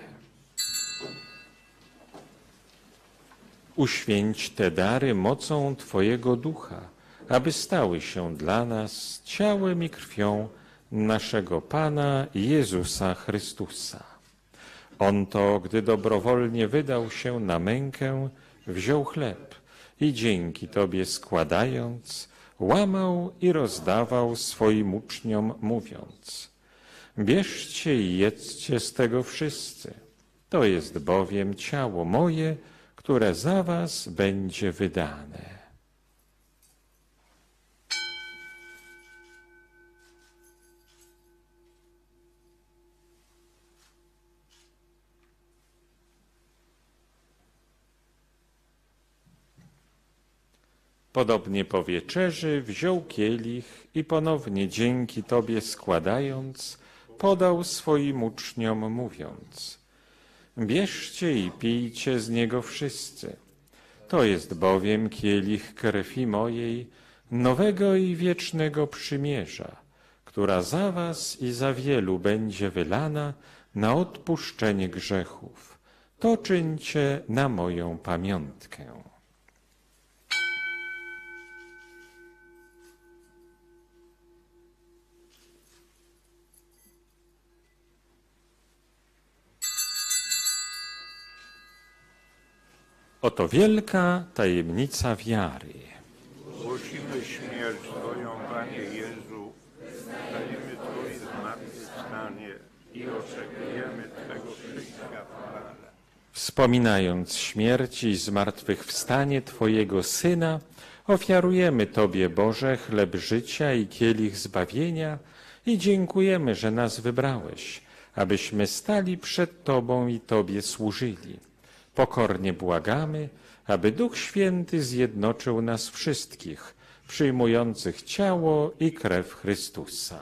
Uświęć te dary mocą Twojego Ducha, aby stały się dla nas ciałem i krwią naszego Pana Jezusa Chrystusa. On to, gdy dobrowolnie wydał się na mękę, wziął chleb i dzięki Tobie składając, łamał i rozdawał swoim uczniom, mówiąc: bierzcie i jedzcie z tego wszyscy, to jest bowiem ciało moje, które za was będzie wydane. Podobnie po wieczerzy wziął kielich i ponownie dzięki Tobie składając, podał swoim uczniom, mówiąc: bierzcie i pijcie z niego wszyscy. To jest bowiem kielich krwi mojej, nowego i wiecznego przymierza, która za was i za wielu będzie wylana na odpuszczenie grzechów. To czyńcie na moją pamiątkę. Oto wielka tajemnica wiary. Głosimy śmierć Twoją, Panie Jezu, stajemy Twoje zmartwychwstanie i oczekujemy Twego przyjścia w chwale. Wspominając śmierć i zmartwychwstanie Twojego Syna, ofiarujemy Tobie, Boże, chleb życia i kielich zbawienia i dziękujemy, że nas wybrałeś, abyśmy stali przed Tobą i Tobie służyli. Pokornie błagamy, aby Duch Święty zjednoczył nas wszystkich, przyjmujących ciało i krew Chrystusa.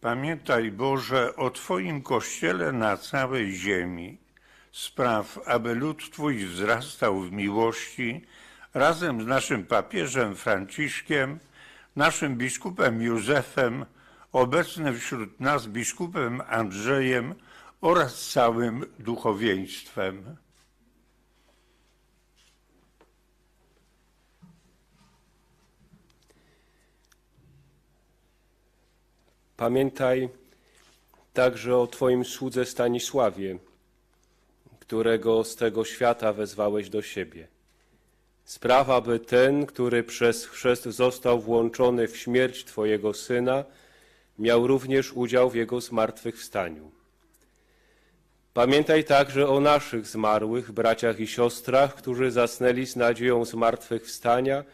Pamiętaj, Boże, o Twoim Kościele na całej ziemi. Spraw, aby lud Twój wzrastał w miłości razem z naszym papieżem Franciszkiem, naszym biskupem Józefem, obecnym wśród nas biskupem Andrzejem, oraz całym duchowieństwem. Pamiętaj także o Twoim słudze Stanisławie, którego z tego świata wezwałeś do siebie. Spraw, aby ten, który przez chrzest został włączony w śmierć Twojego Syna, miał również udział w Jego zmartwychwstaniu. Pamiętaj także o naszych zmarłych braciach i siostrach, którzy zasnęli z nadzieją zmartwychwstania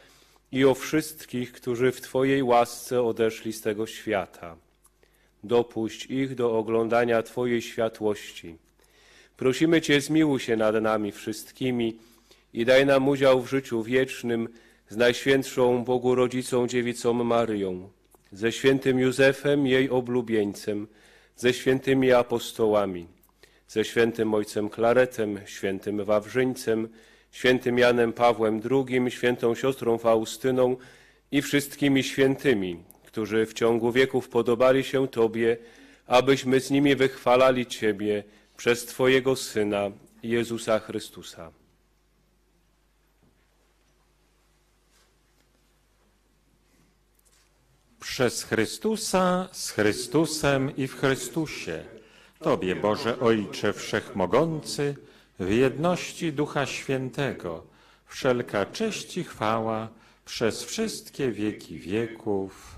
i o wszystkich, którzy w Twojej łasce odeszli z tego świata. Dopuść ich do oglądania Twojej światłości. Prosimy Cię, zmiłuj się nad nami wszystkimi i daj nam udział w życiu wiecznym z Najświętszą Bogu Rodzicą Dziewicą Maryją, ze świętym Józefem, jej oblubieńcem, ze świętymi apostołami, ze świętym ojcem Klaretem, świętym Wawrzyńcem, świętym Janem Pawłem II, świętą siostrą Faustyną i wszystkimi świętymi, którzy w ciągu wieków podobali się Tobie, abyśmy z nimi wychwalali Ciebie przez Twojego Syna, Jezusa Chrystusa. Przez Chrystusa, z Chrystusem i w Chrystusie. Tobie, Boże Ojcze Wszechmogący, w jedności Ducha Świętego, wszelka cześć i chwała przez wszystkie wieki wieków.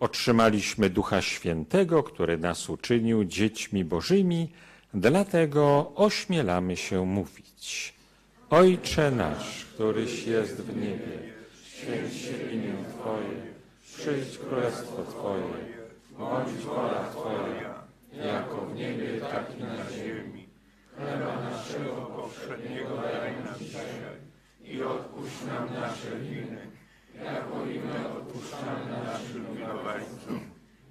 Otrzymaliśmy Ducha Świętego, który nas uczynił dziećmi Bożymi, dlatego ośmielamy się mówić. Ojcze nasz, któryś jest w niebie, święć się imię Twoje. Przyjdź królestwo Twoje, bądź wola Twoja, jako w niebie, tak i na ziemi. Chleba naszego powszedniego daj nam dzisiaj i odpuść nam nasze winy, jako i my odpuszczamy naszym winowajcom.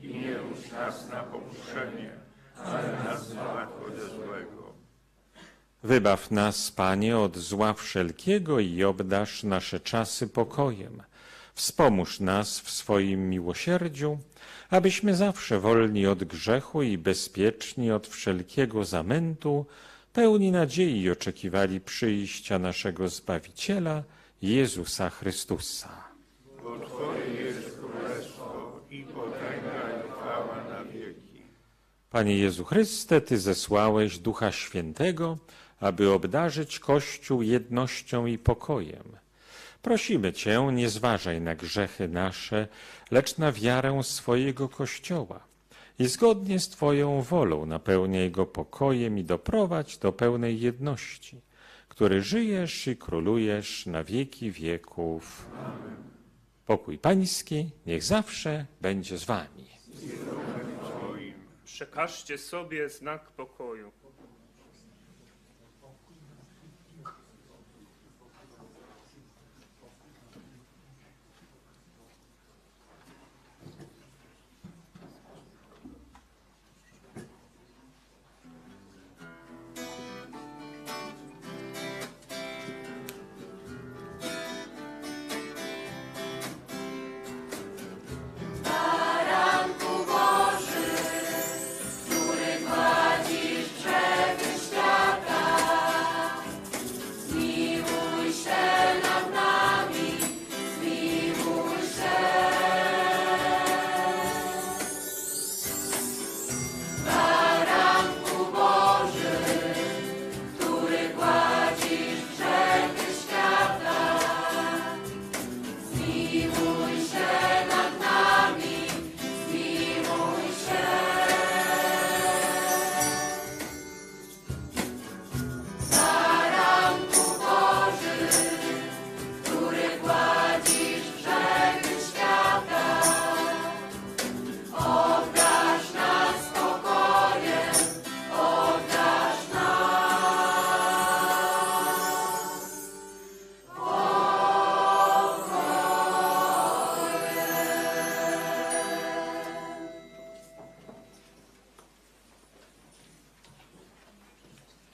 I nie wódź nas na pokuszenie, ale nas zbaw ode złego. Wybaw nas, Panie, od zła wszelkiego i obdarz nasze czasy pokojem. Wspomóż nas w swoim miłosierdziu, abyśmy zawsze wolni od grzechu i bezpieczni od wszelkiego zamętu, pełni nadziei oczekiwali przyjścia naszego Zbawiciela, Jezusa Chrystusa. Bo Twoje jest królestwo i potęga i chwała na wieki. Panie Jezu Chryste, Ty zesłałeś Ducha Świętego, aby obdarzyć Kościół jednością i pokojem. Prosimy Cię, nie zważaj na grzechy nasze, lecz na wiarę swojego Kościoła i zgodnie z Twoją wolą napełniaj go pokojem i doprowadź do pełnej jedności, który żyjesz i królujesz na wieki wieków. Amen. Pokój Pański niech zawsze będzie z Wami. Przekażcie sobie znak pokoju.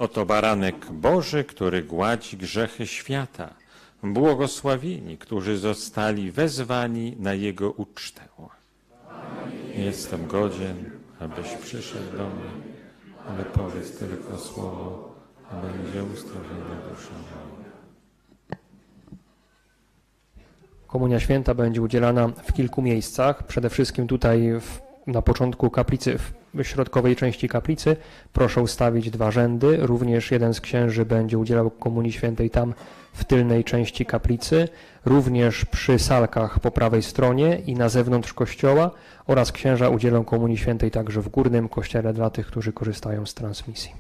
oto baranek Boży, który gładzi grzechy świata. Błogosławieni, którzy zostali wezwani na Jego ucztę. Jestem godzien, abyś przyszedł do mnie, ale powiedz tylko słowo, a będzie uzdrowiona dusza moja. Komunia Święta będzie udzielana w kilku miejscach, przede wszystkim tutaj na początku kaplicy, w środkowej części kaplicy. Proszę ustawić dwa rzędy. Również jeden z księży będzie udzielał Komunii Świętej tam w tylnej części kaplicy. Również przy salkach po prawej stronie i na zewnątrz kościoła oraz księża udzielą Komunii Świętej także w górnym kościele dla tych, którzy korzystają z transmisji.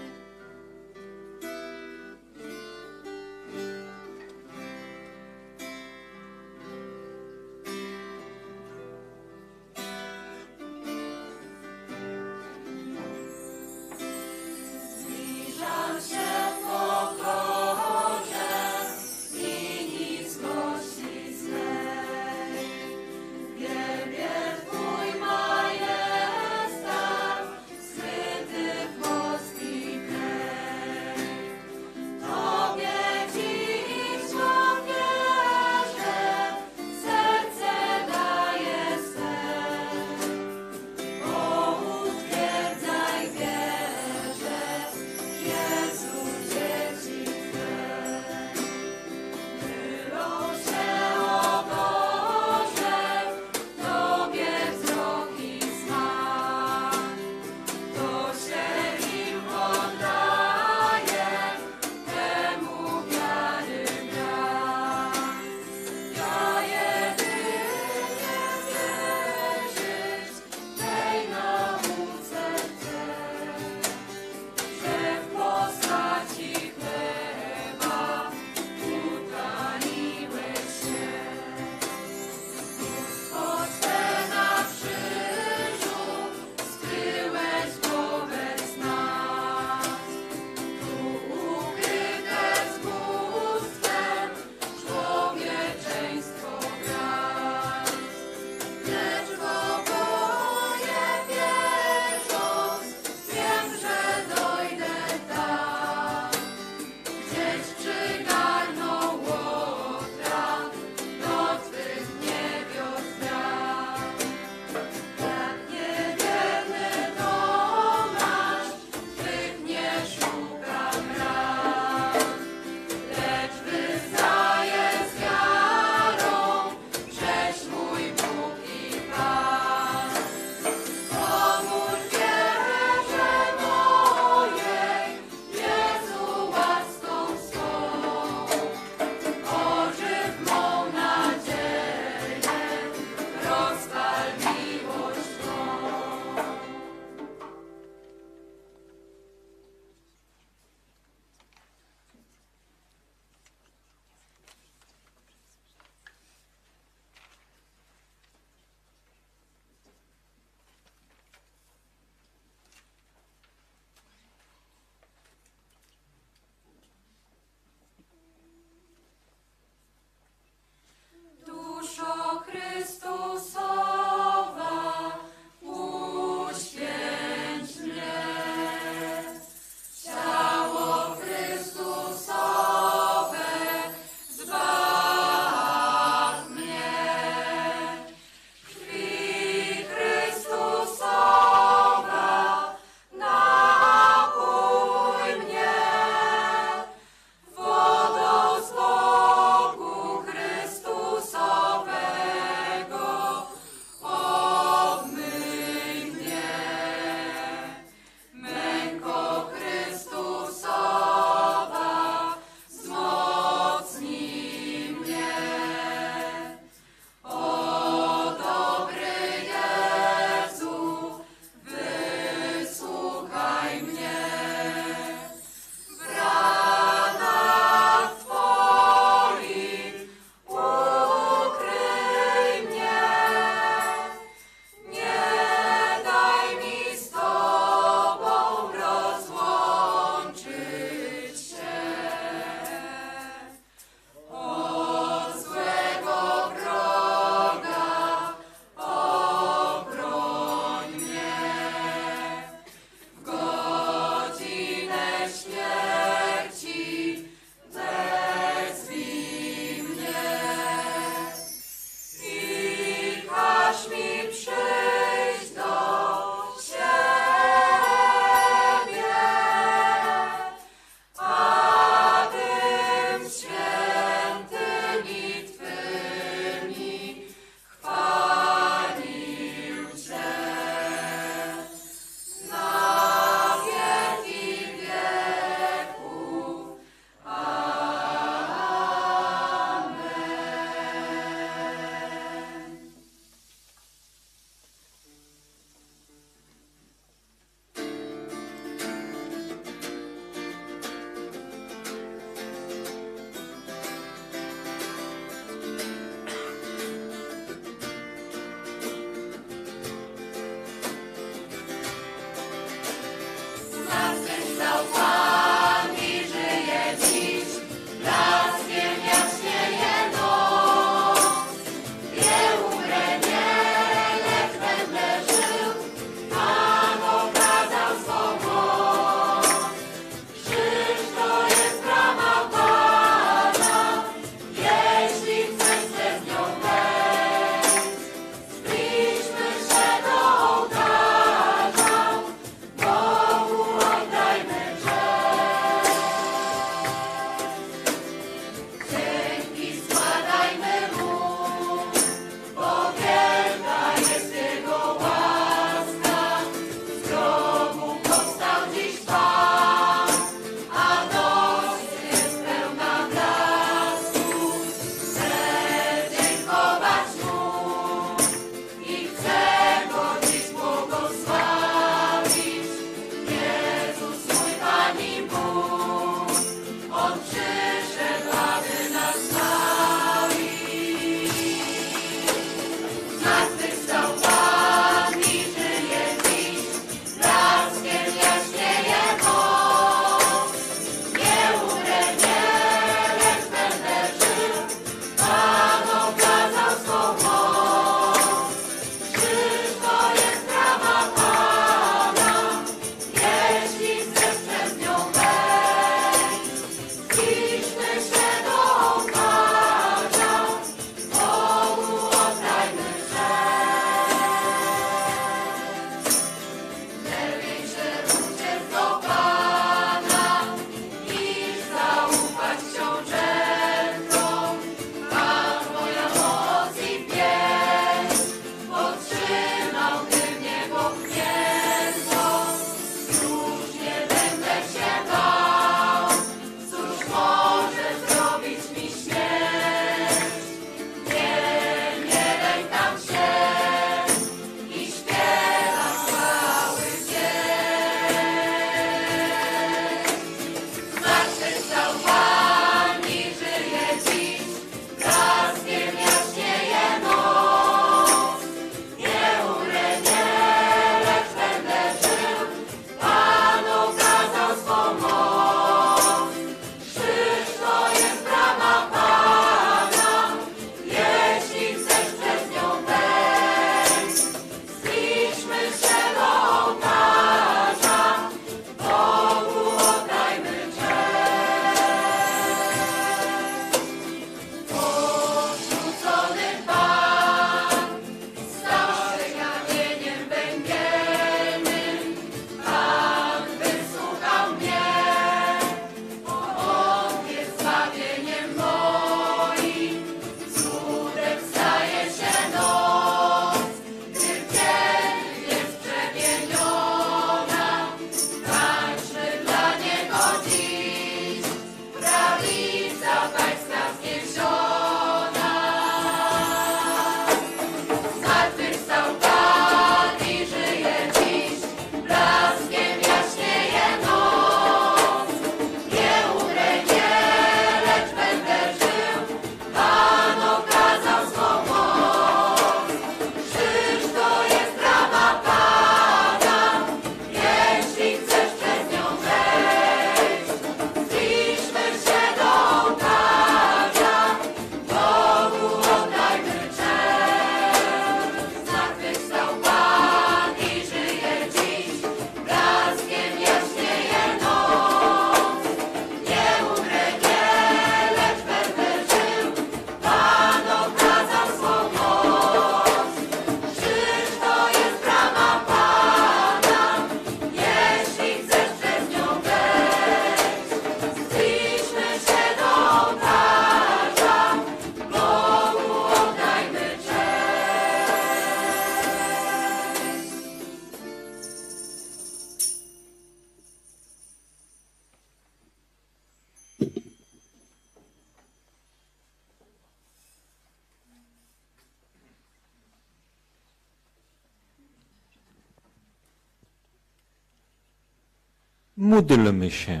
Módlmy się.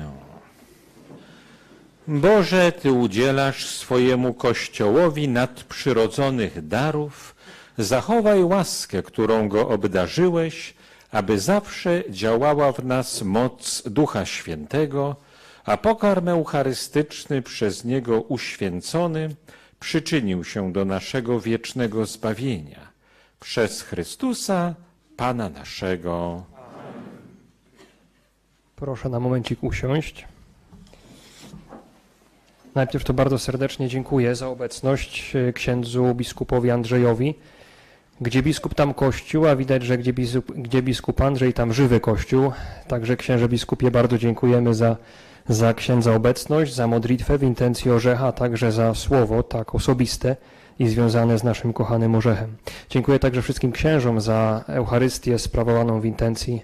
Boże, Ty udzielasz swojemu Kościołowi nadprzyrodzonych darów, zachowaj łaskę, którą go obdarzyłeś, aby zawsze działała w nas moc Ducha Świętego, a pokarm eucharystyczny przez Niego uświęcony przyczynił się do naszego wiecznego zbawienia. Przez Chrystusa, Pana naszego. Proszę na momencik usiąść. Najpierw to bardzo serdecznie dziękuję za obecność księdzu biskupowi Andrzejowi. Gdzie biskup, tam kościół, a widać, że gdzie biskup Andrzej, tam żywy kościół. Także księże biskupie, bardzo dziękujemy za księdza obecność, za modlitwę w intencji Orzecha, także za słowo tak osobiste i związane z naszym kochanym Orzechem. Dziękuję także wszystkim księżom za Eucharystię sprawowaną w intencji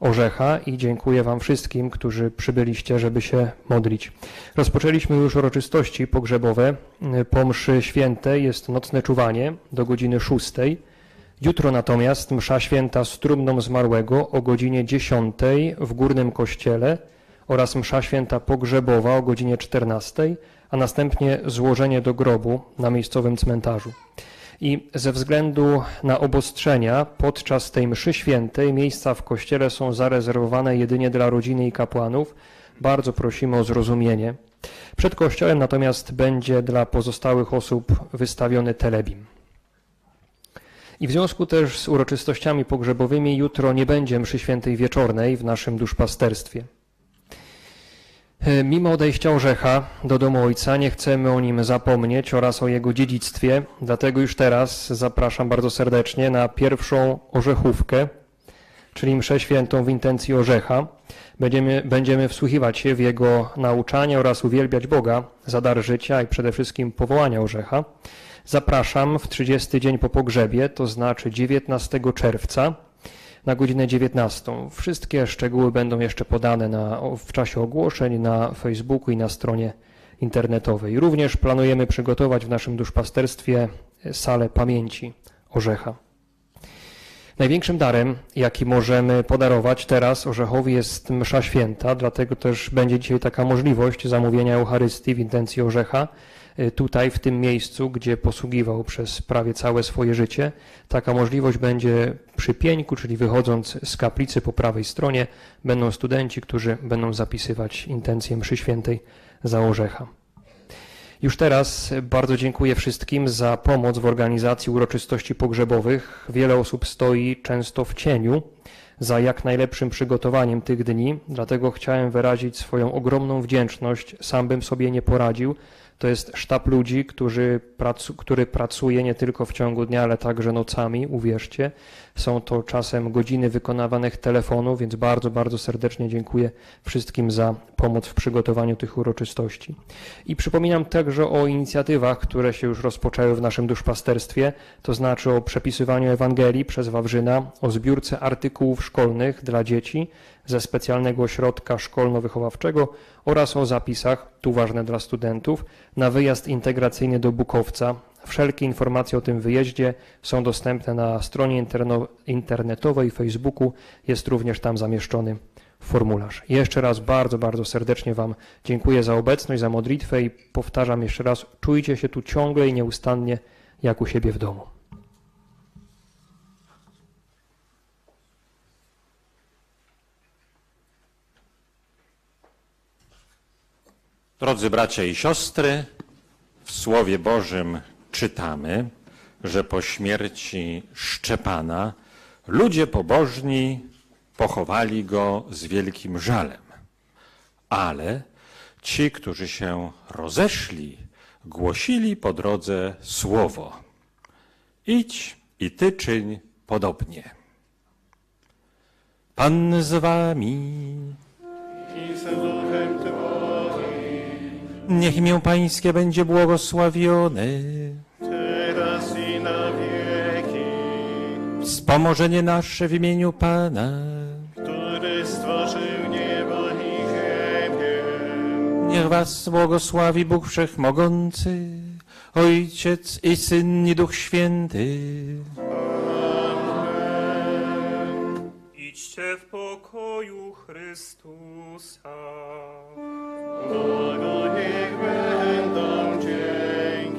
Orzecha i dziękuję Wam wszystkim, którzy przybyliście, żeby się modlić. Rozpoczęliśmy już uroczystości pogrzebowe. Po mszy świętej jest nocne czuwanie do godziny 6. Jutro natomiast msza święta z trumną zmarłego o godzinie 10 w Górnym Kościele oraz msza święta pogrzebowa o godzinie 14, a następnie złożenie do grobu na miejscowym cmentarzu. I ze względu na obostrzenia podczas tej mszy świętej miejsca w kościele są zarezerwowane jedynie dla rodziny i kapłanów. Bardzo prosimy o zrozumienie. Przed kościołem natomiast będzie dla pozostałych osób wystawiony telebim. I w związku też z uroczystościami pogrzebowymi jutro nie będzie mszy świętej wieczornej w naszym duszpasterstwie. Mimo odejścia Orzecha do domu Ojca nie chcemy o nim zapomnieć oraz o jego dziedzictwie, dlatego już teraz zapraszam bardzo serdecznie na pierwszą orzechówkę, czyli mszę świętą w intencji Orzecha. Będziemy wsłuchiwać się w jego nauczanie oraz uwielbiać Boga za dar życia i przede wszystkim powołania Orzecha. Zapraszam w 30 dzień po pogrzebie, to znaczy 19 czerwca. Na godzinę 19. Wszystkie szczegóły będą jeszcze podane w czasie ogłoszeń na Facebooku i na stronie internetowej. Również planujemy przygotować w naszym duszpasterstwie salę pamięci Orzecha. Największym darem, jaki możemy podarować teraz Orzechowi, jest msza święta, dlatego też będzie dzisiaj taka możliwość zamówienia Eucharystii w intencji Orzecha. Tutaj, w tym miejscu, gdzie posługiwał przez prawie całe swoje życie. Taka możliwość będzie przy pieńku, czyli wychodząc z kaplicy po prawej stronie, będą studenci, którzy będą zapisywać intencję mszy świętej za Orzecha. Już teraz bardzo dziękuję wszystkim za pomoc w organizacji uroczystości pogrzebowych. Wiele osób stoi często w cieniu za jak najlepszym przygotowaniem tych dni, dlatego chciałem wyrazić swoją ogromną wdzięczność. Sam bym sobie nie poradził. To jest sztab ludzi, który pracuje nie tylko w ciągu dnia, ale także nocami, uwierzcie. Są to czasem godziny wykonywanych telefonów, więc bardzo, bardzo serdecznie dziękuję wszystkim za pomoc w przygotowaniu tych uroczystości. I przypominam także o inicjatywach, które się już rozpoczęły w naszym duszpasterstwie, to znaczy o przepisywaniu Ewangelii przez Wawrzyna, o zbiórce artykułów szkolnych dla dzieci ze specjalnego ośrodka szkolno-wychowawczego oraz o zapisach, tu ważne dla studentów, na wyjazd integracyjny do Bukowca. Wszelkie informacje o tym wyjeździe są dostępne na stronie internetowej, Facebooku. Jest również tam zamieszczony formularz. Jeszcze raz bardzo, bardzo serdecznie Wam dziękuję za obecność, za modlitwę i powtarzam jeszcze raz, czujcie się tu ciągle i nieustannie jak u siebie w domu. Drodzy bracia i siostry, w Słowie Bożym czytamy, że po śmierci Szczepana ludzie pobożni pochowali go z wielkim żalem. Ale ci, którzy się rozeszli, głosili po drodze słowo: idź i ty czyń podobnie. Pan z wami. I z duchem Twoim. Niech imię Pańskie będzie błogosławione, teraz i na wieki. Wspomożenie nasze w imieniu Pana, który stworzył niebo i ziemię. Niech Was błogosławi Bóg Wszechmogący, Ojciec i Syn, i Duch Święty. Amen. idźcie w pokoju Chrystusa. Bogu niech będą dzięki.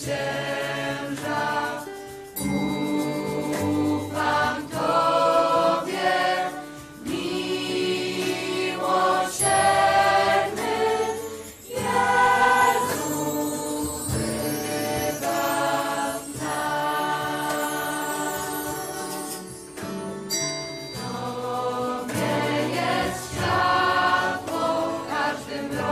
zwycięża. Ufam Tobie, miłosierny Jezu, wybaw nas. Tobie jest światło w każdym roku.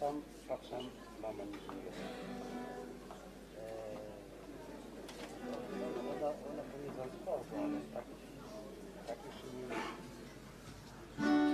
Tam patrzę, mama nie żyje. Ona to nie zaskoczy, ale tak już nie jest. Thank you.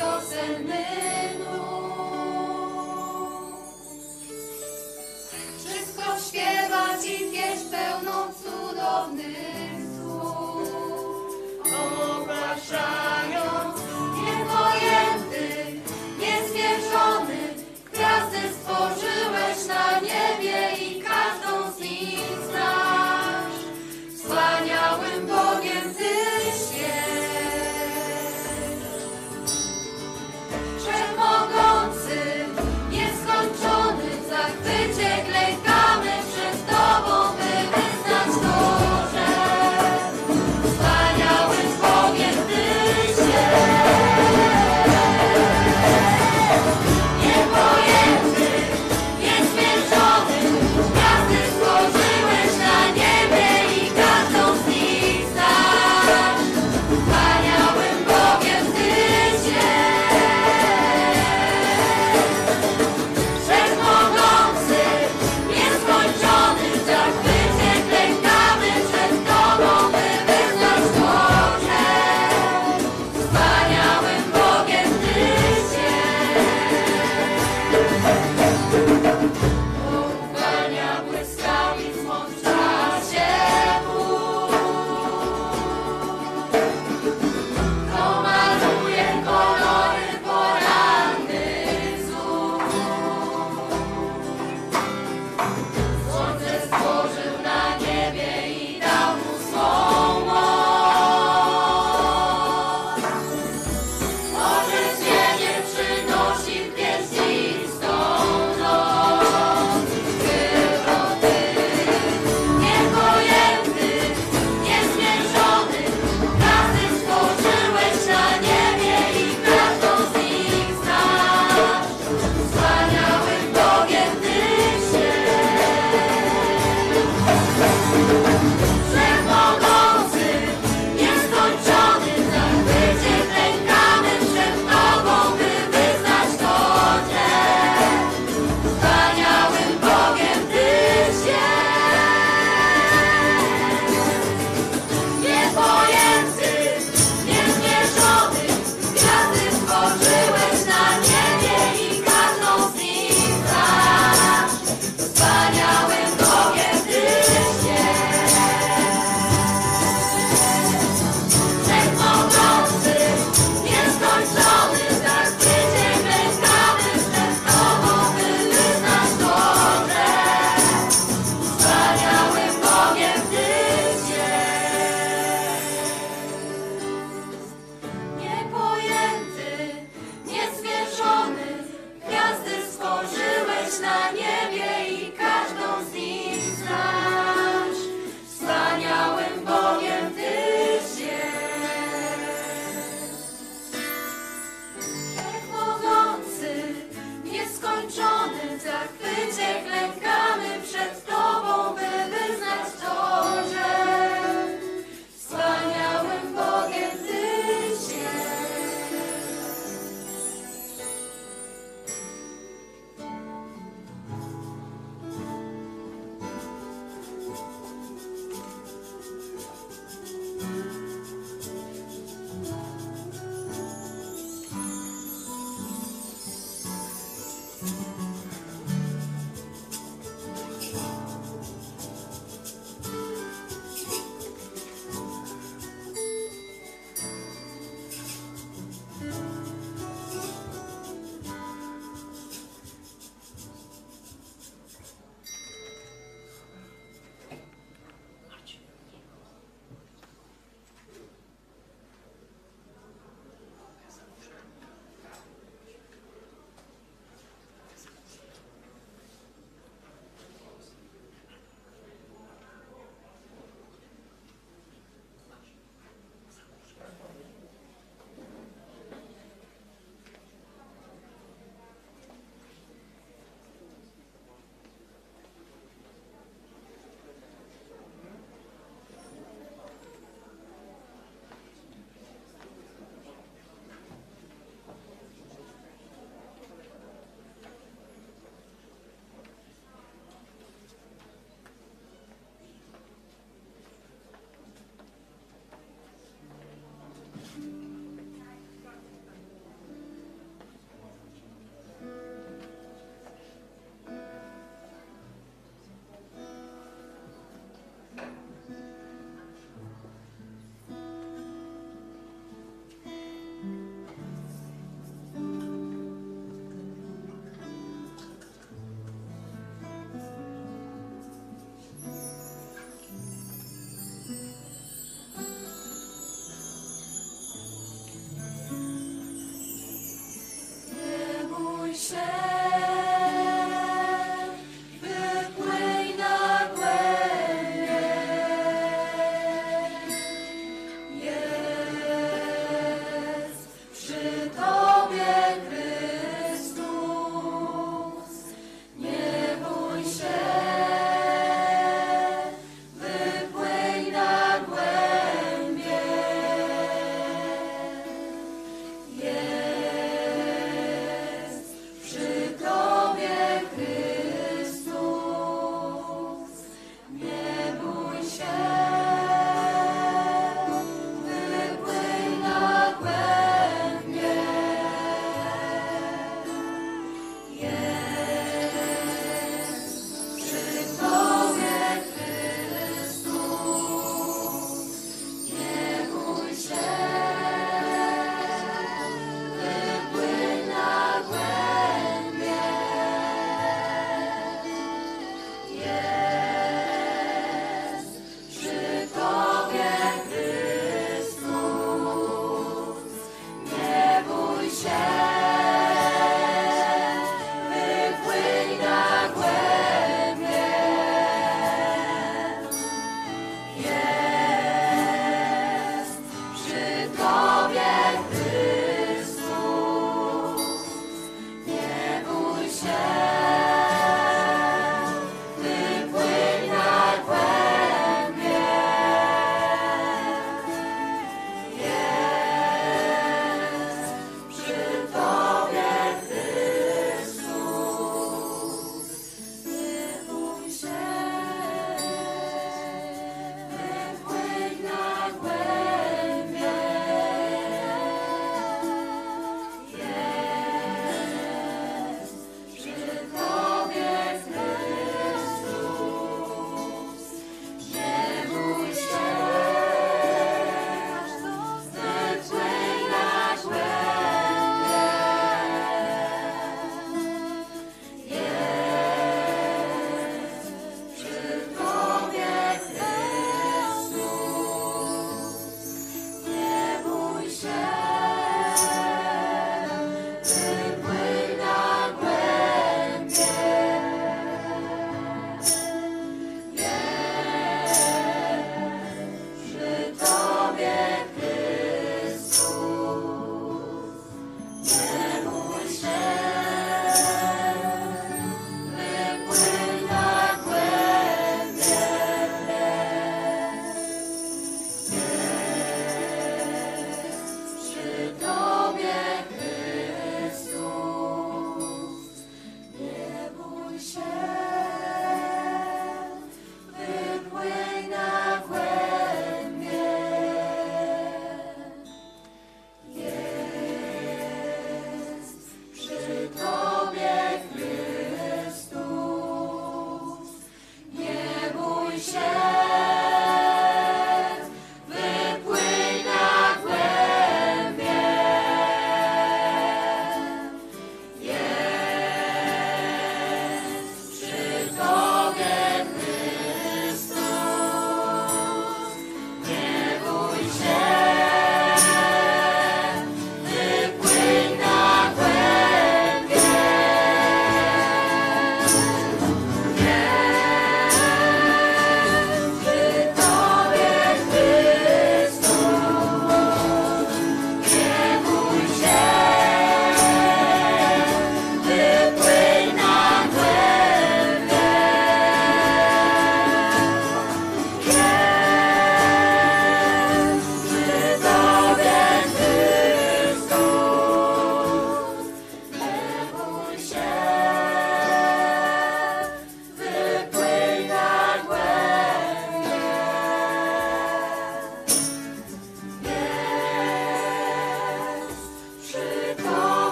wiosenny nut. Wszystko śpiewać i pieśń pełną cudownych słów, ogłaszając niepojęty, niezmierzony, gwiazdy stworzyłeś na niebie i każdą z nich znasz. Wspaniałym Bogiem Ty.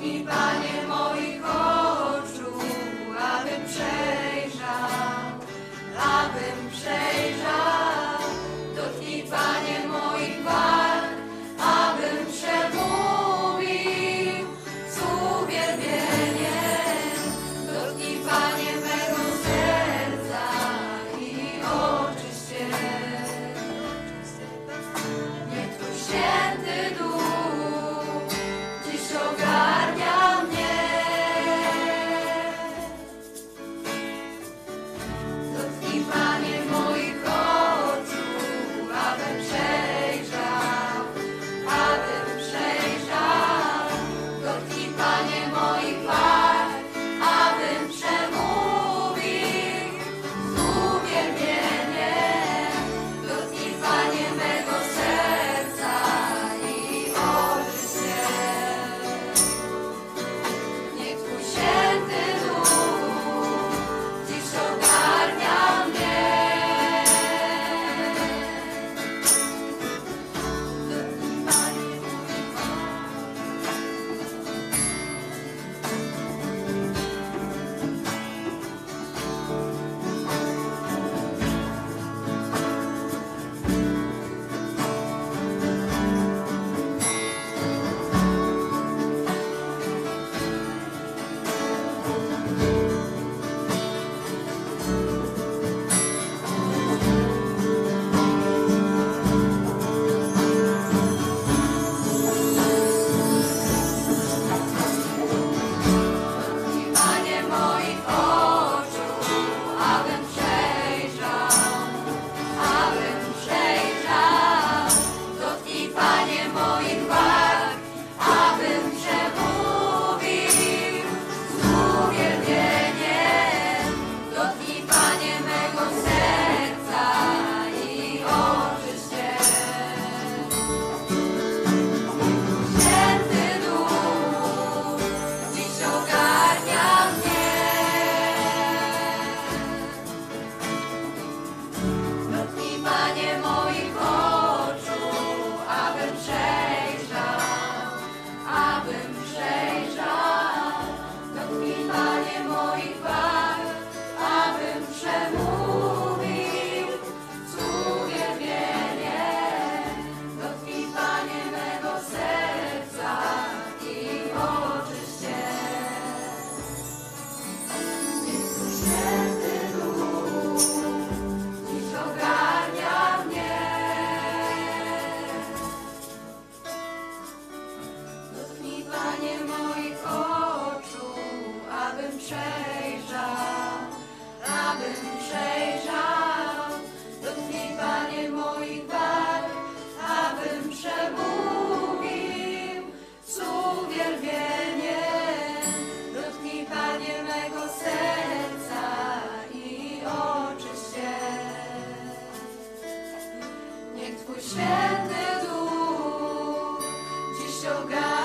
i Panie moich oczu, abym przejrzał, dotknij Panie moich warg, abym przemówił z uwielbieniem, dotknij Panie mego serca i oczyść się. Niech Twój święty duch dziś ogarnia mnie.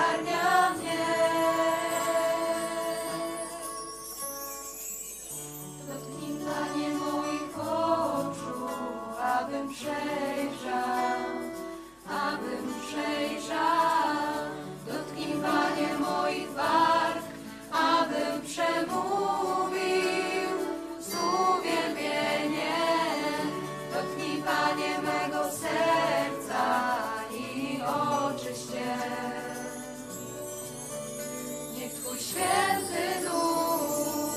Panie moich oczu, abym przejrzał, dotknij Panie moich warg, abym przemówił z uwielbieniem, dotknij Panie mego serca i oczy się. Niech Twój święty duch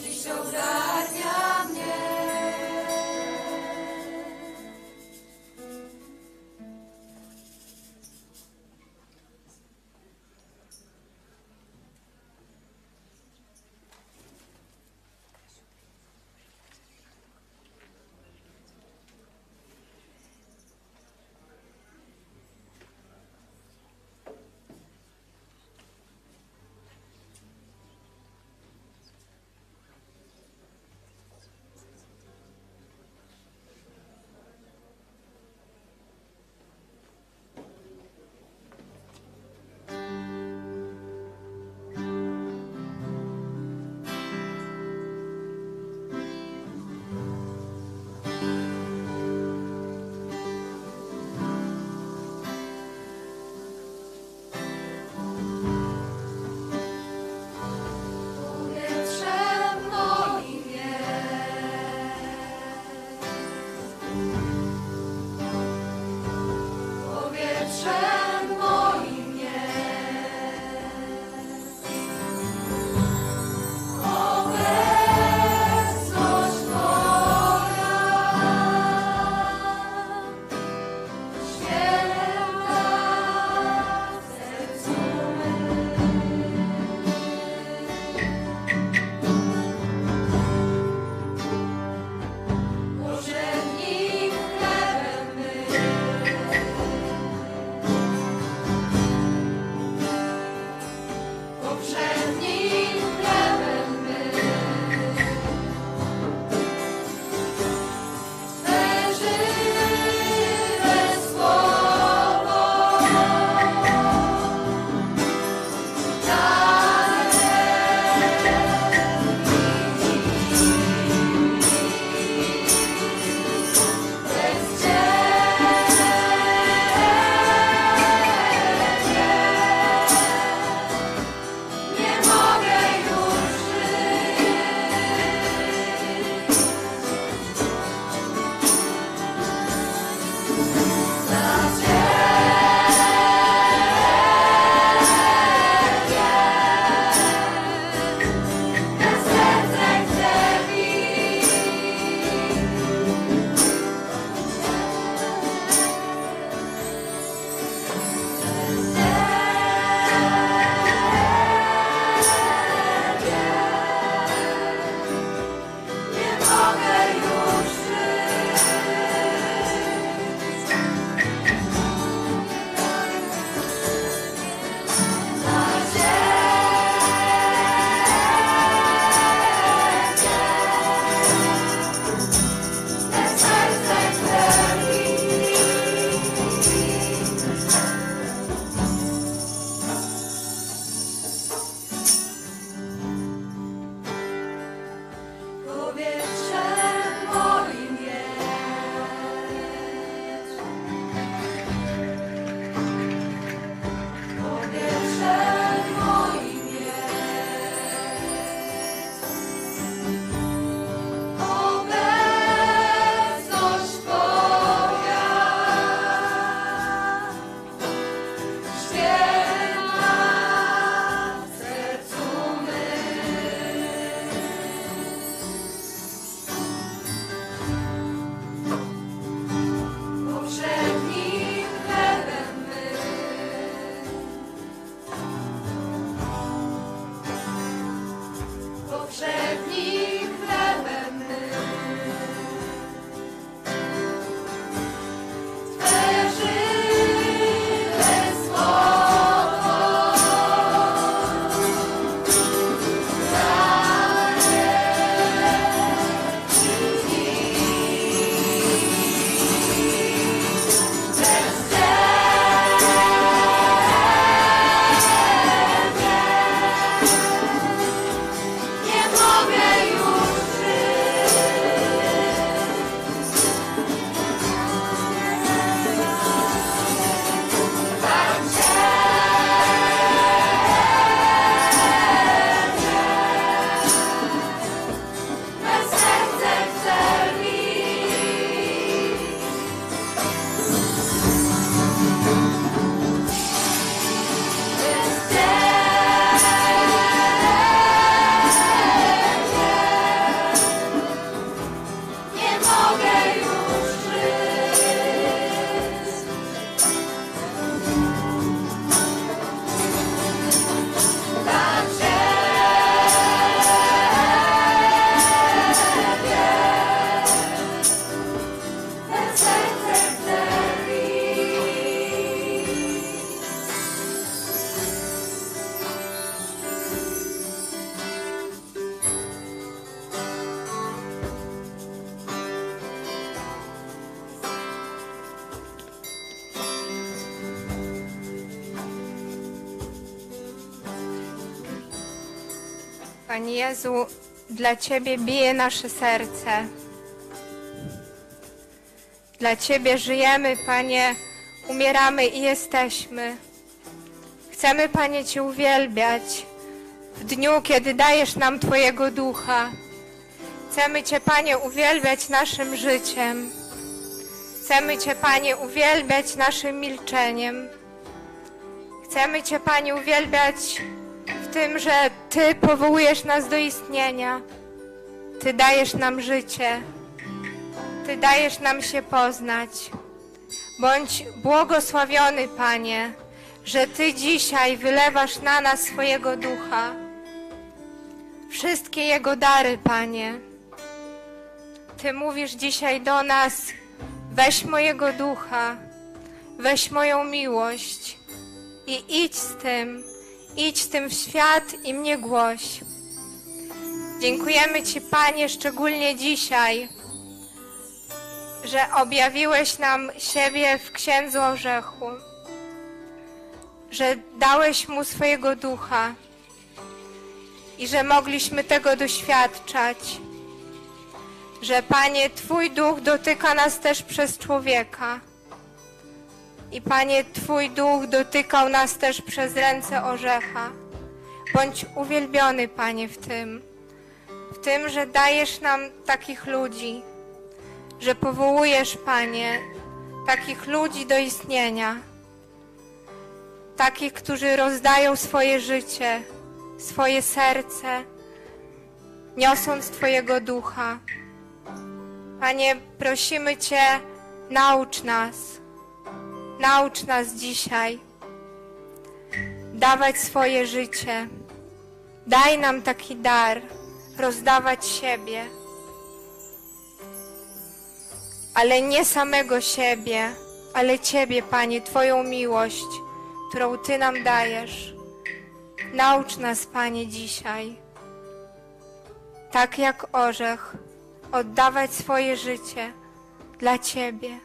dziś ogarnia mnie. Panie Jezu, dla Ciebie bije nasze serce. Dla Ciebie żyjemy, Panie, umieramy i jesteśmy. Chcemy, Panie, Cię uwielbiać w dniu, kiedy dajesz nam Twojego Ducha. Chcemy Cię, Panie, uwielbiać naszym życiem. Chcemy Cię, Panie, uwielbiać naszym milczeniem. Chcemy Cię, Panie, uwielbiać w tym, że Ty powołujesz nas do istnienia. Ty dajesz nam życie. Ty dajesz nam się poznać. Bądź błogosławiony, Panie, że Ty dzisiaj wylewasz na nas swojego Ducha. Wszystkie Jego dary, Panie. Ty mówisz dzisiaj do nas: weź mojego Ducha, weź moją miłość i idź tym w świat i mnie głoś. Dziękujemy Ci, Panie, szczególnie dzisiaj, że objawiłeś nam siebie w księdzu Orzechu, że dałeś mu swojego Ducha i że mogliśmy tego doświadczać, że, Panie, Twój Duch dotyka nas też przez człowieka i, Panie, Twój Duch dotykał nas też przez ręce Orzecha. Bądź uwielbiony, Panie, w tym, że dajesz nam takich ludzi, że powołujesz, Panie, takich ludzi do istnienia, takich, którzy rozdają swoje życie, swoje serce, niosąc Twojego Ducha. Panie, prosimy Cię, naucz nas dzisiaj dawać swoje życie. Daj nam taki dar, rozdawać siebie, ale nie samego siebie, ale Ciebie, Panie, Twoją miłość, którą Ty nam dajesz. Naucz nas, Panie, dzisiaj, tak jak orzech, oddawać swoje życie dla Ciebie.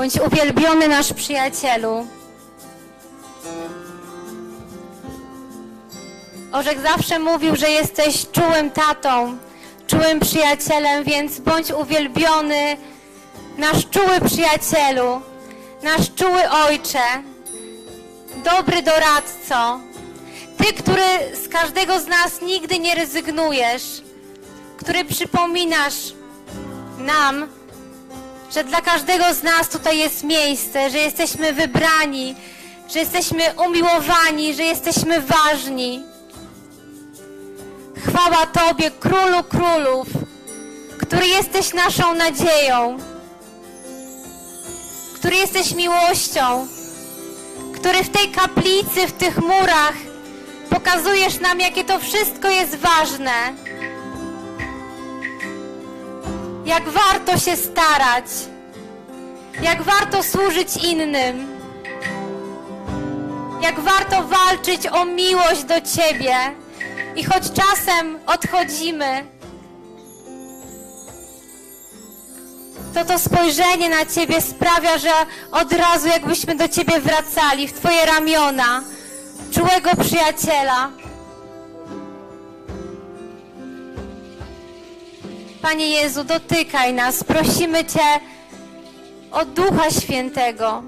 Bądź uwielbiony nasz przyjacielu. Orzech zawsze mówił, że jesteś czułym tatą, czułym przyjacielem, więc bądź uwielbiony nasz czuły przyjacielu, nasz czuły ojcze, dobry doradco. Ty, który z każdego z nas nigdy nie rezygnujesz, który przypominasz nam, że dla każdego z nas tutaj jest miejsce, że jesteśmy wybrani, że jesteśmy umiłowani, że jesteśmy ważni. Chwała Tobie, Królu Królów, który jesteś naszą nadzieją, który jesteś miłością, który w tej kaplicy, w tych murach pokazujesz nam, jakie to wszystko jest ważne. Jak warto się starać, jak warto służyć innym, jak warto walczyć o miłość do Ciebie. I choć czasem odchodzimy, to to spojrzenie na Ciebie sprawia, że od razu jakbyśmy do Ciebie wracali, w Twoje ramiona, czułego przyjaciela. Panie Jezu, dotykaj nas, prosimy Cię o Ducha Świętego.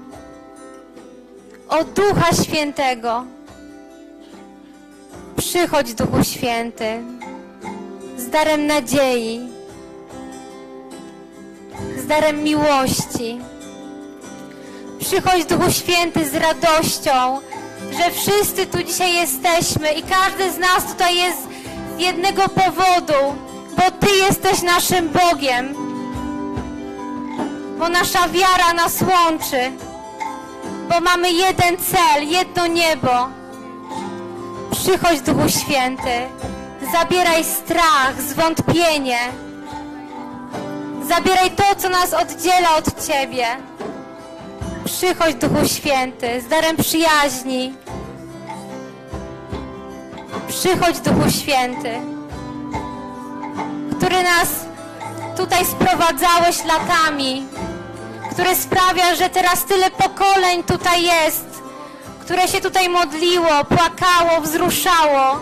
O Ducha Świętego. Przychodź, Duchu Święty, z darem nadziei, z darem miłości. Przychodź, Duchu Święty, z radością, że wszyscy tu dzisiaj jesteśmy i każdy z nas tutaj jest z jednego powodu, bo Ty jesteś naszym Bogiem, bo nasza wiara nas łączy, bo mamy jeden cel, jedno niebo. Przychodź, Duchu Święty, zabieraj strach, zwątpienie, zabieraj to, co nas oddziela od Ciebie. Przychodź, Duchu Święty, z darem przyjaźni. Przychodź, Duchu Święty, który nas tutaj sprowadzałeś latami, który sprawia, że teraz tyle pokoleń tutaj jest, które się tutaj modliło, płakało, wzruszało.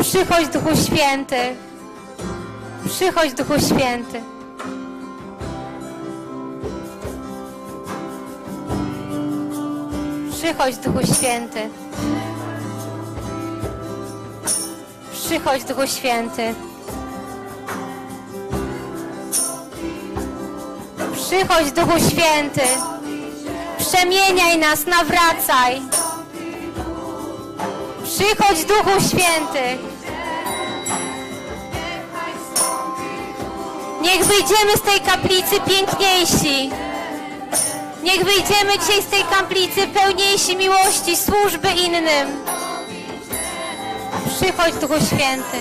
Przychodź, Duchu Święty. Przychodź, Duchu Święty. Przychodź, Duchu Święty. Przychodź, Duchu Święty. Przychodź, Duchu Święty. Przemieniaj nas, nawracaj. Przychodź, Duchu Święty. Niech wyjdziemy z tej kaplicy piękniejsi. Niech wyjdziemy dzisiaj z tej kaplicy pełniejsi miłości, służby innym. Przychodź, Duchu Święty.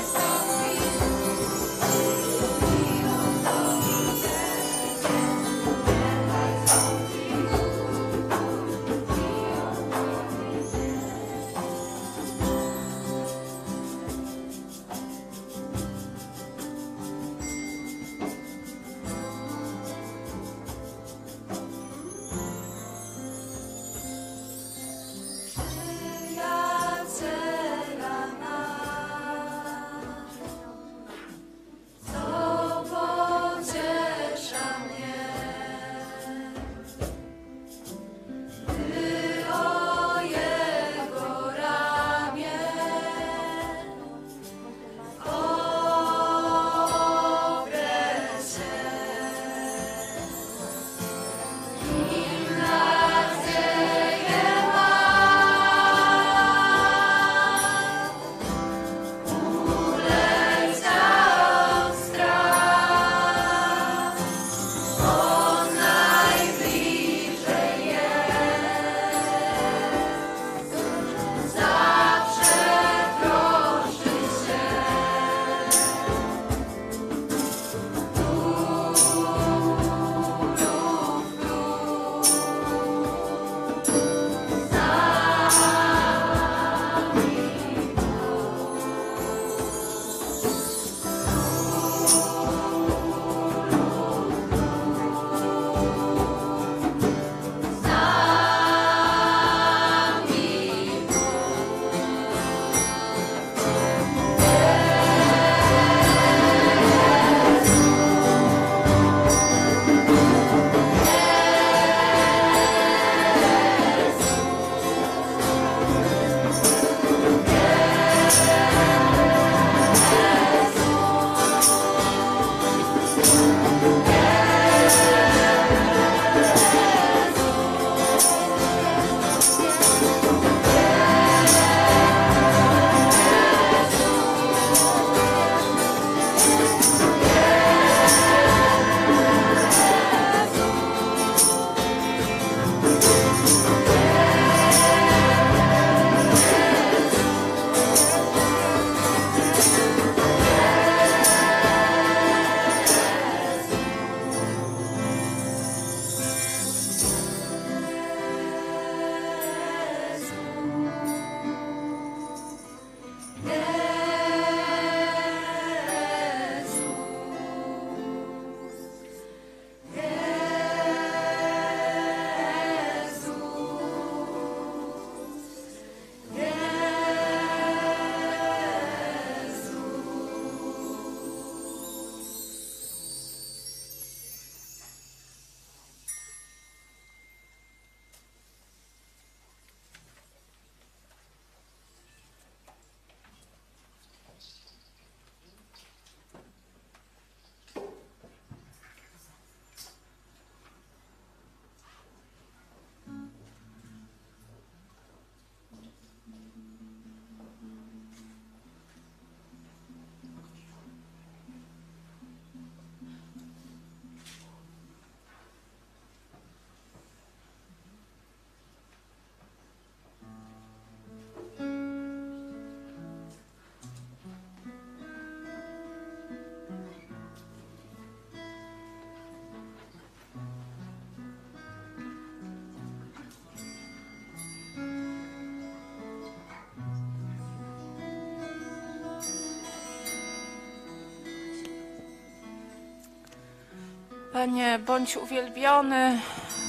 Panie, bądź uwielbiony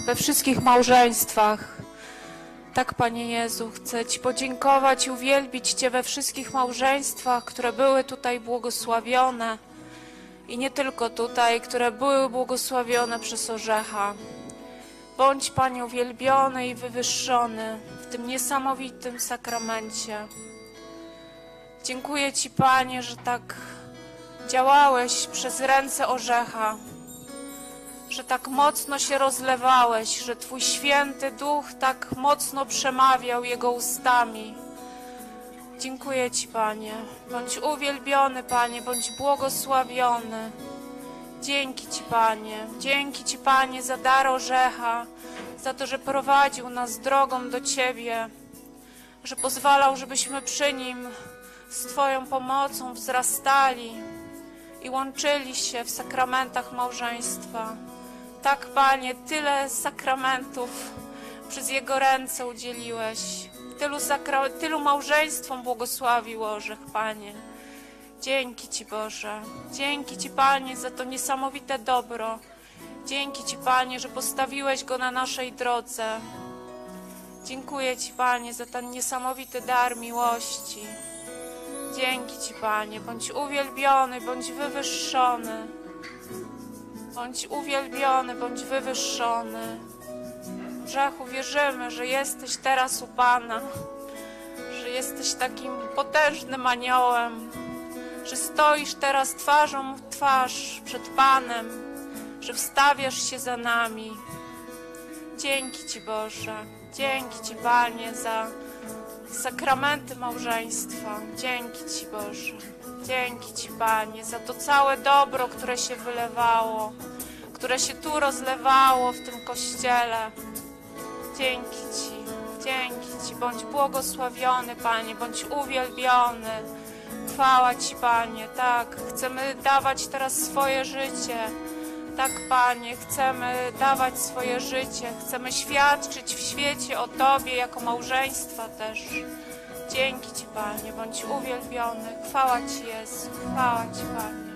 we wszystkich małżeństwach. Tak, Panie Jezu, chcę Ci podziękować i uwielbić Cię we wszystkich małżeństwach, które były tutaj błogosławione i nie tylko tutaj, które były błogosławione przez Orzecha. Bądź, Panie, uwielbiony i wywyższony w tym niesamowitym sakramencie. Dziękuję Ci, Panie, że tak działałeś przez ręce Orzecha, że tak mocno się rozlewałeś, że Twój Święty Duch tak mocno przemawiał Jego ustami. Dziękuję Ci, Panie. Bądź uwielbiony, Panie, bądź błogosławiony. Dzięki Ci, Panie. Dzięki Ci, Panie, za dar Orzecha, za to, że prowadził nas drogą do Ciebie, że pozwalał, żebyśmy przy Nim z Twoją pomocą wzrastali i łączyli się w sakramentach małżeństwa. Tak, Panie, tyle sakramentów przez Jego ręce udzieliłeś. Tylu małżeństwom błogosławił Orzech, Panie. Dzięki Ci, Boże. Dzięki Ci, Panie, za to niesamowite dobro. Dzięki Ci, Panie, że postawiłeś go na naszej drodze. Dziękuję Ci, Panie, za ten niesamowity dar miłości. Dzięki Ci, Panie. Bądź uwielbiony, bądź wywyższony. Bądź uwielbiony, bądź wywyższony. Orzechu, wierzymy, że jesteś teraz u Pana, że jesteś takim potężnym aniołem, że stoisz teraz twarzą w twarz przed Panem, że wstawiasz się za nami. Dzięki Ci, Boże. Dzięki Ci, Panie, za sakramenty małżeństwa. Dzięki Ci, Boże. Dzięki Ci, Panie, za to całe dobro, które się wylewało, które się tu rozlewało w tym kościele. Dzięki Ci. Dzięki Ci. Bądź błogosławiony, Panie, bądź uwielbiony. Chwała Ci, Panie. Tak, chcemy dawać teraz swoje życie. Tak, Panie, chcemy dawać swoje życie. Chcemy świadczyć w świecie o Tobie jako małżeństwa też. Dzięki Ci, Panie. Bądź uwielbiony. Chwała Ci, Jezu. Chwała Ci, Panie.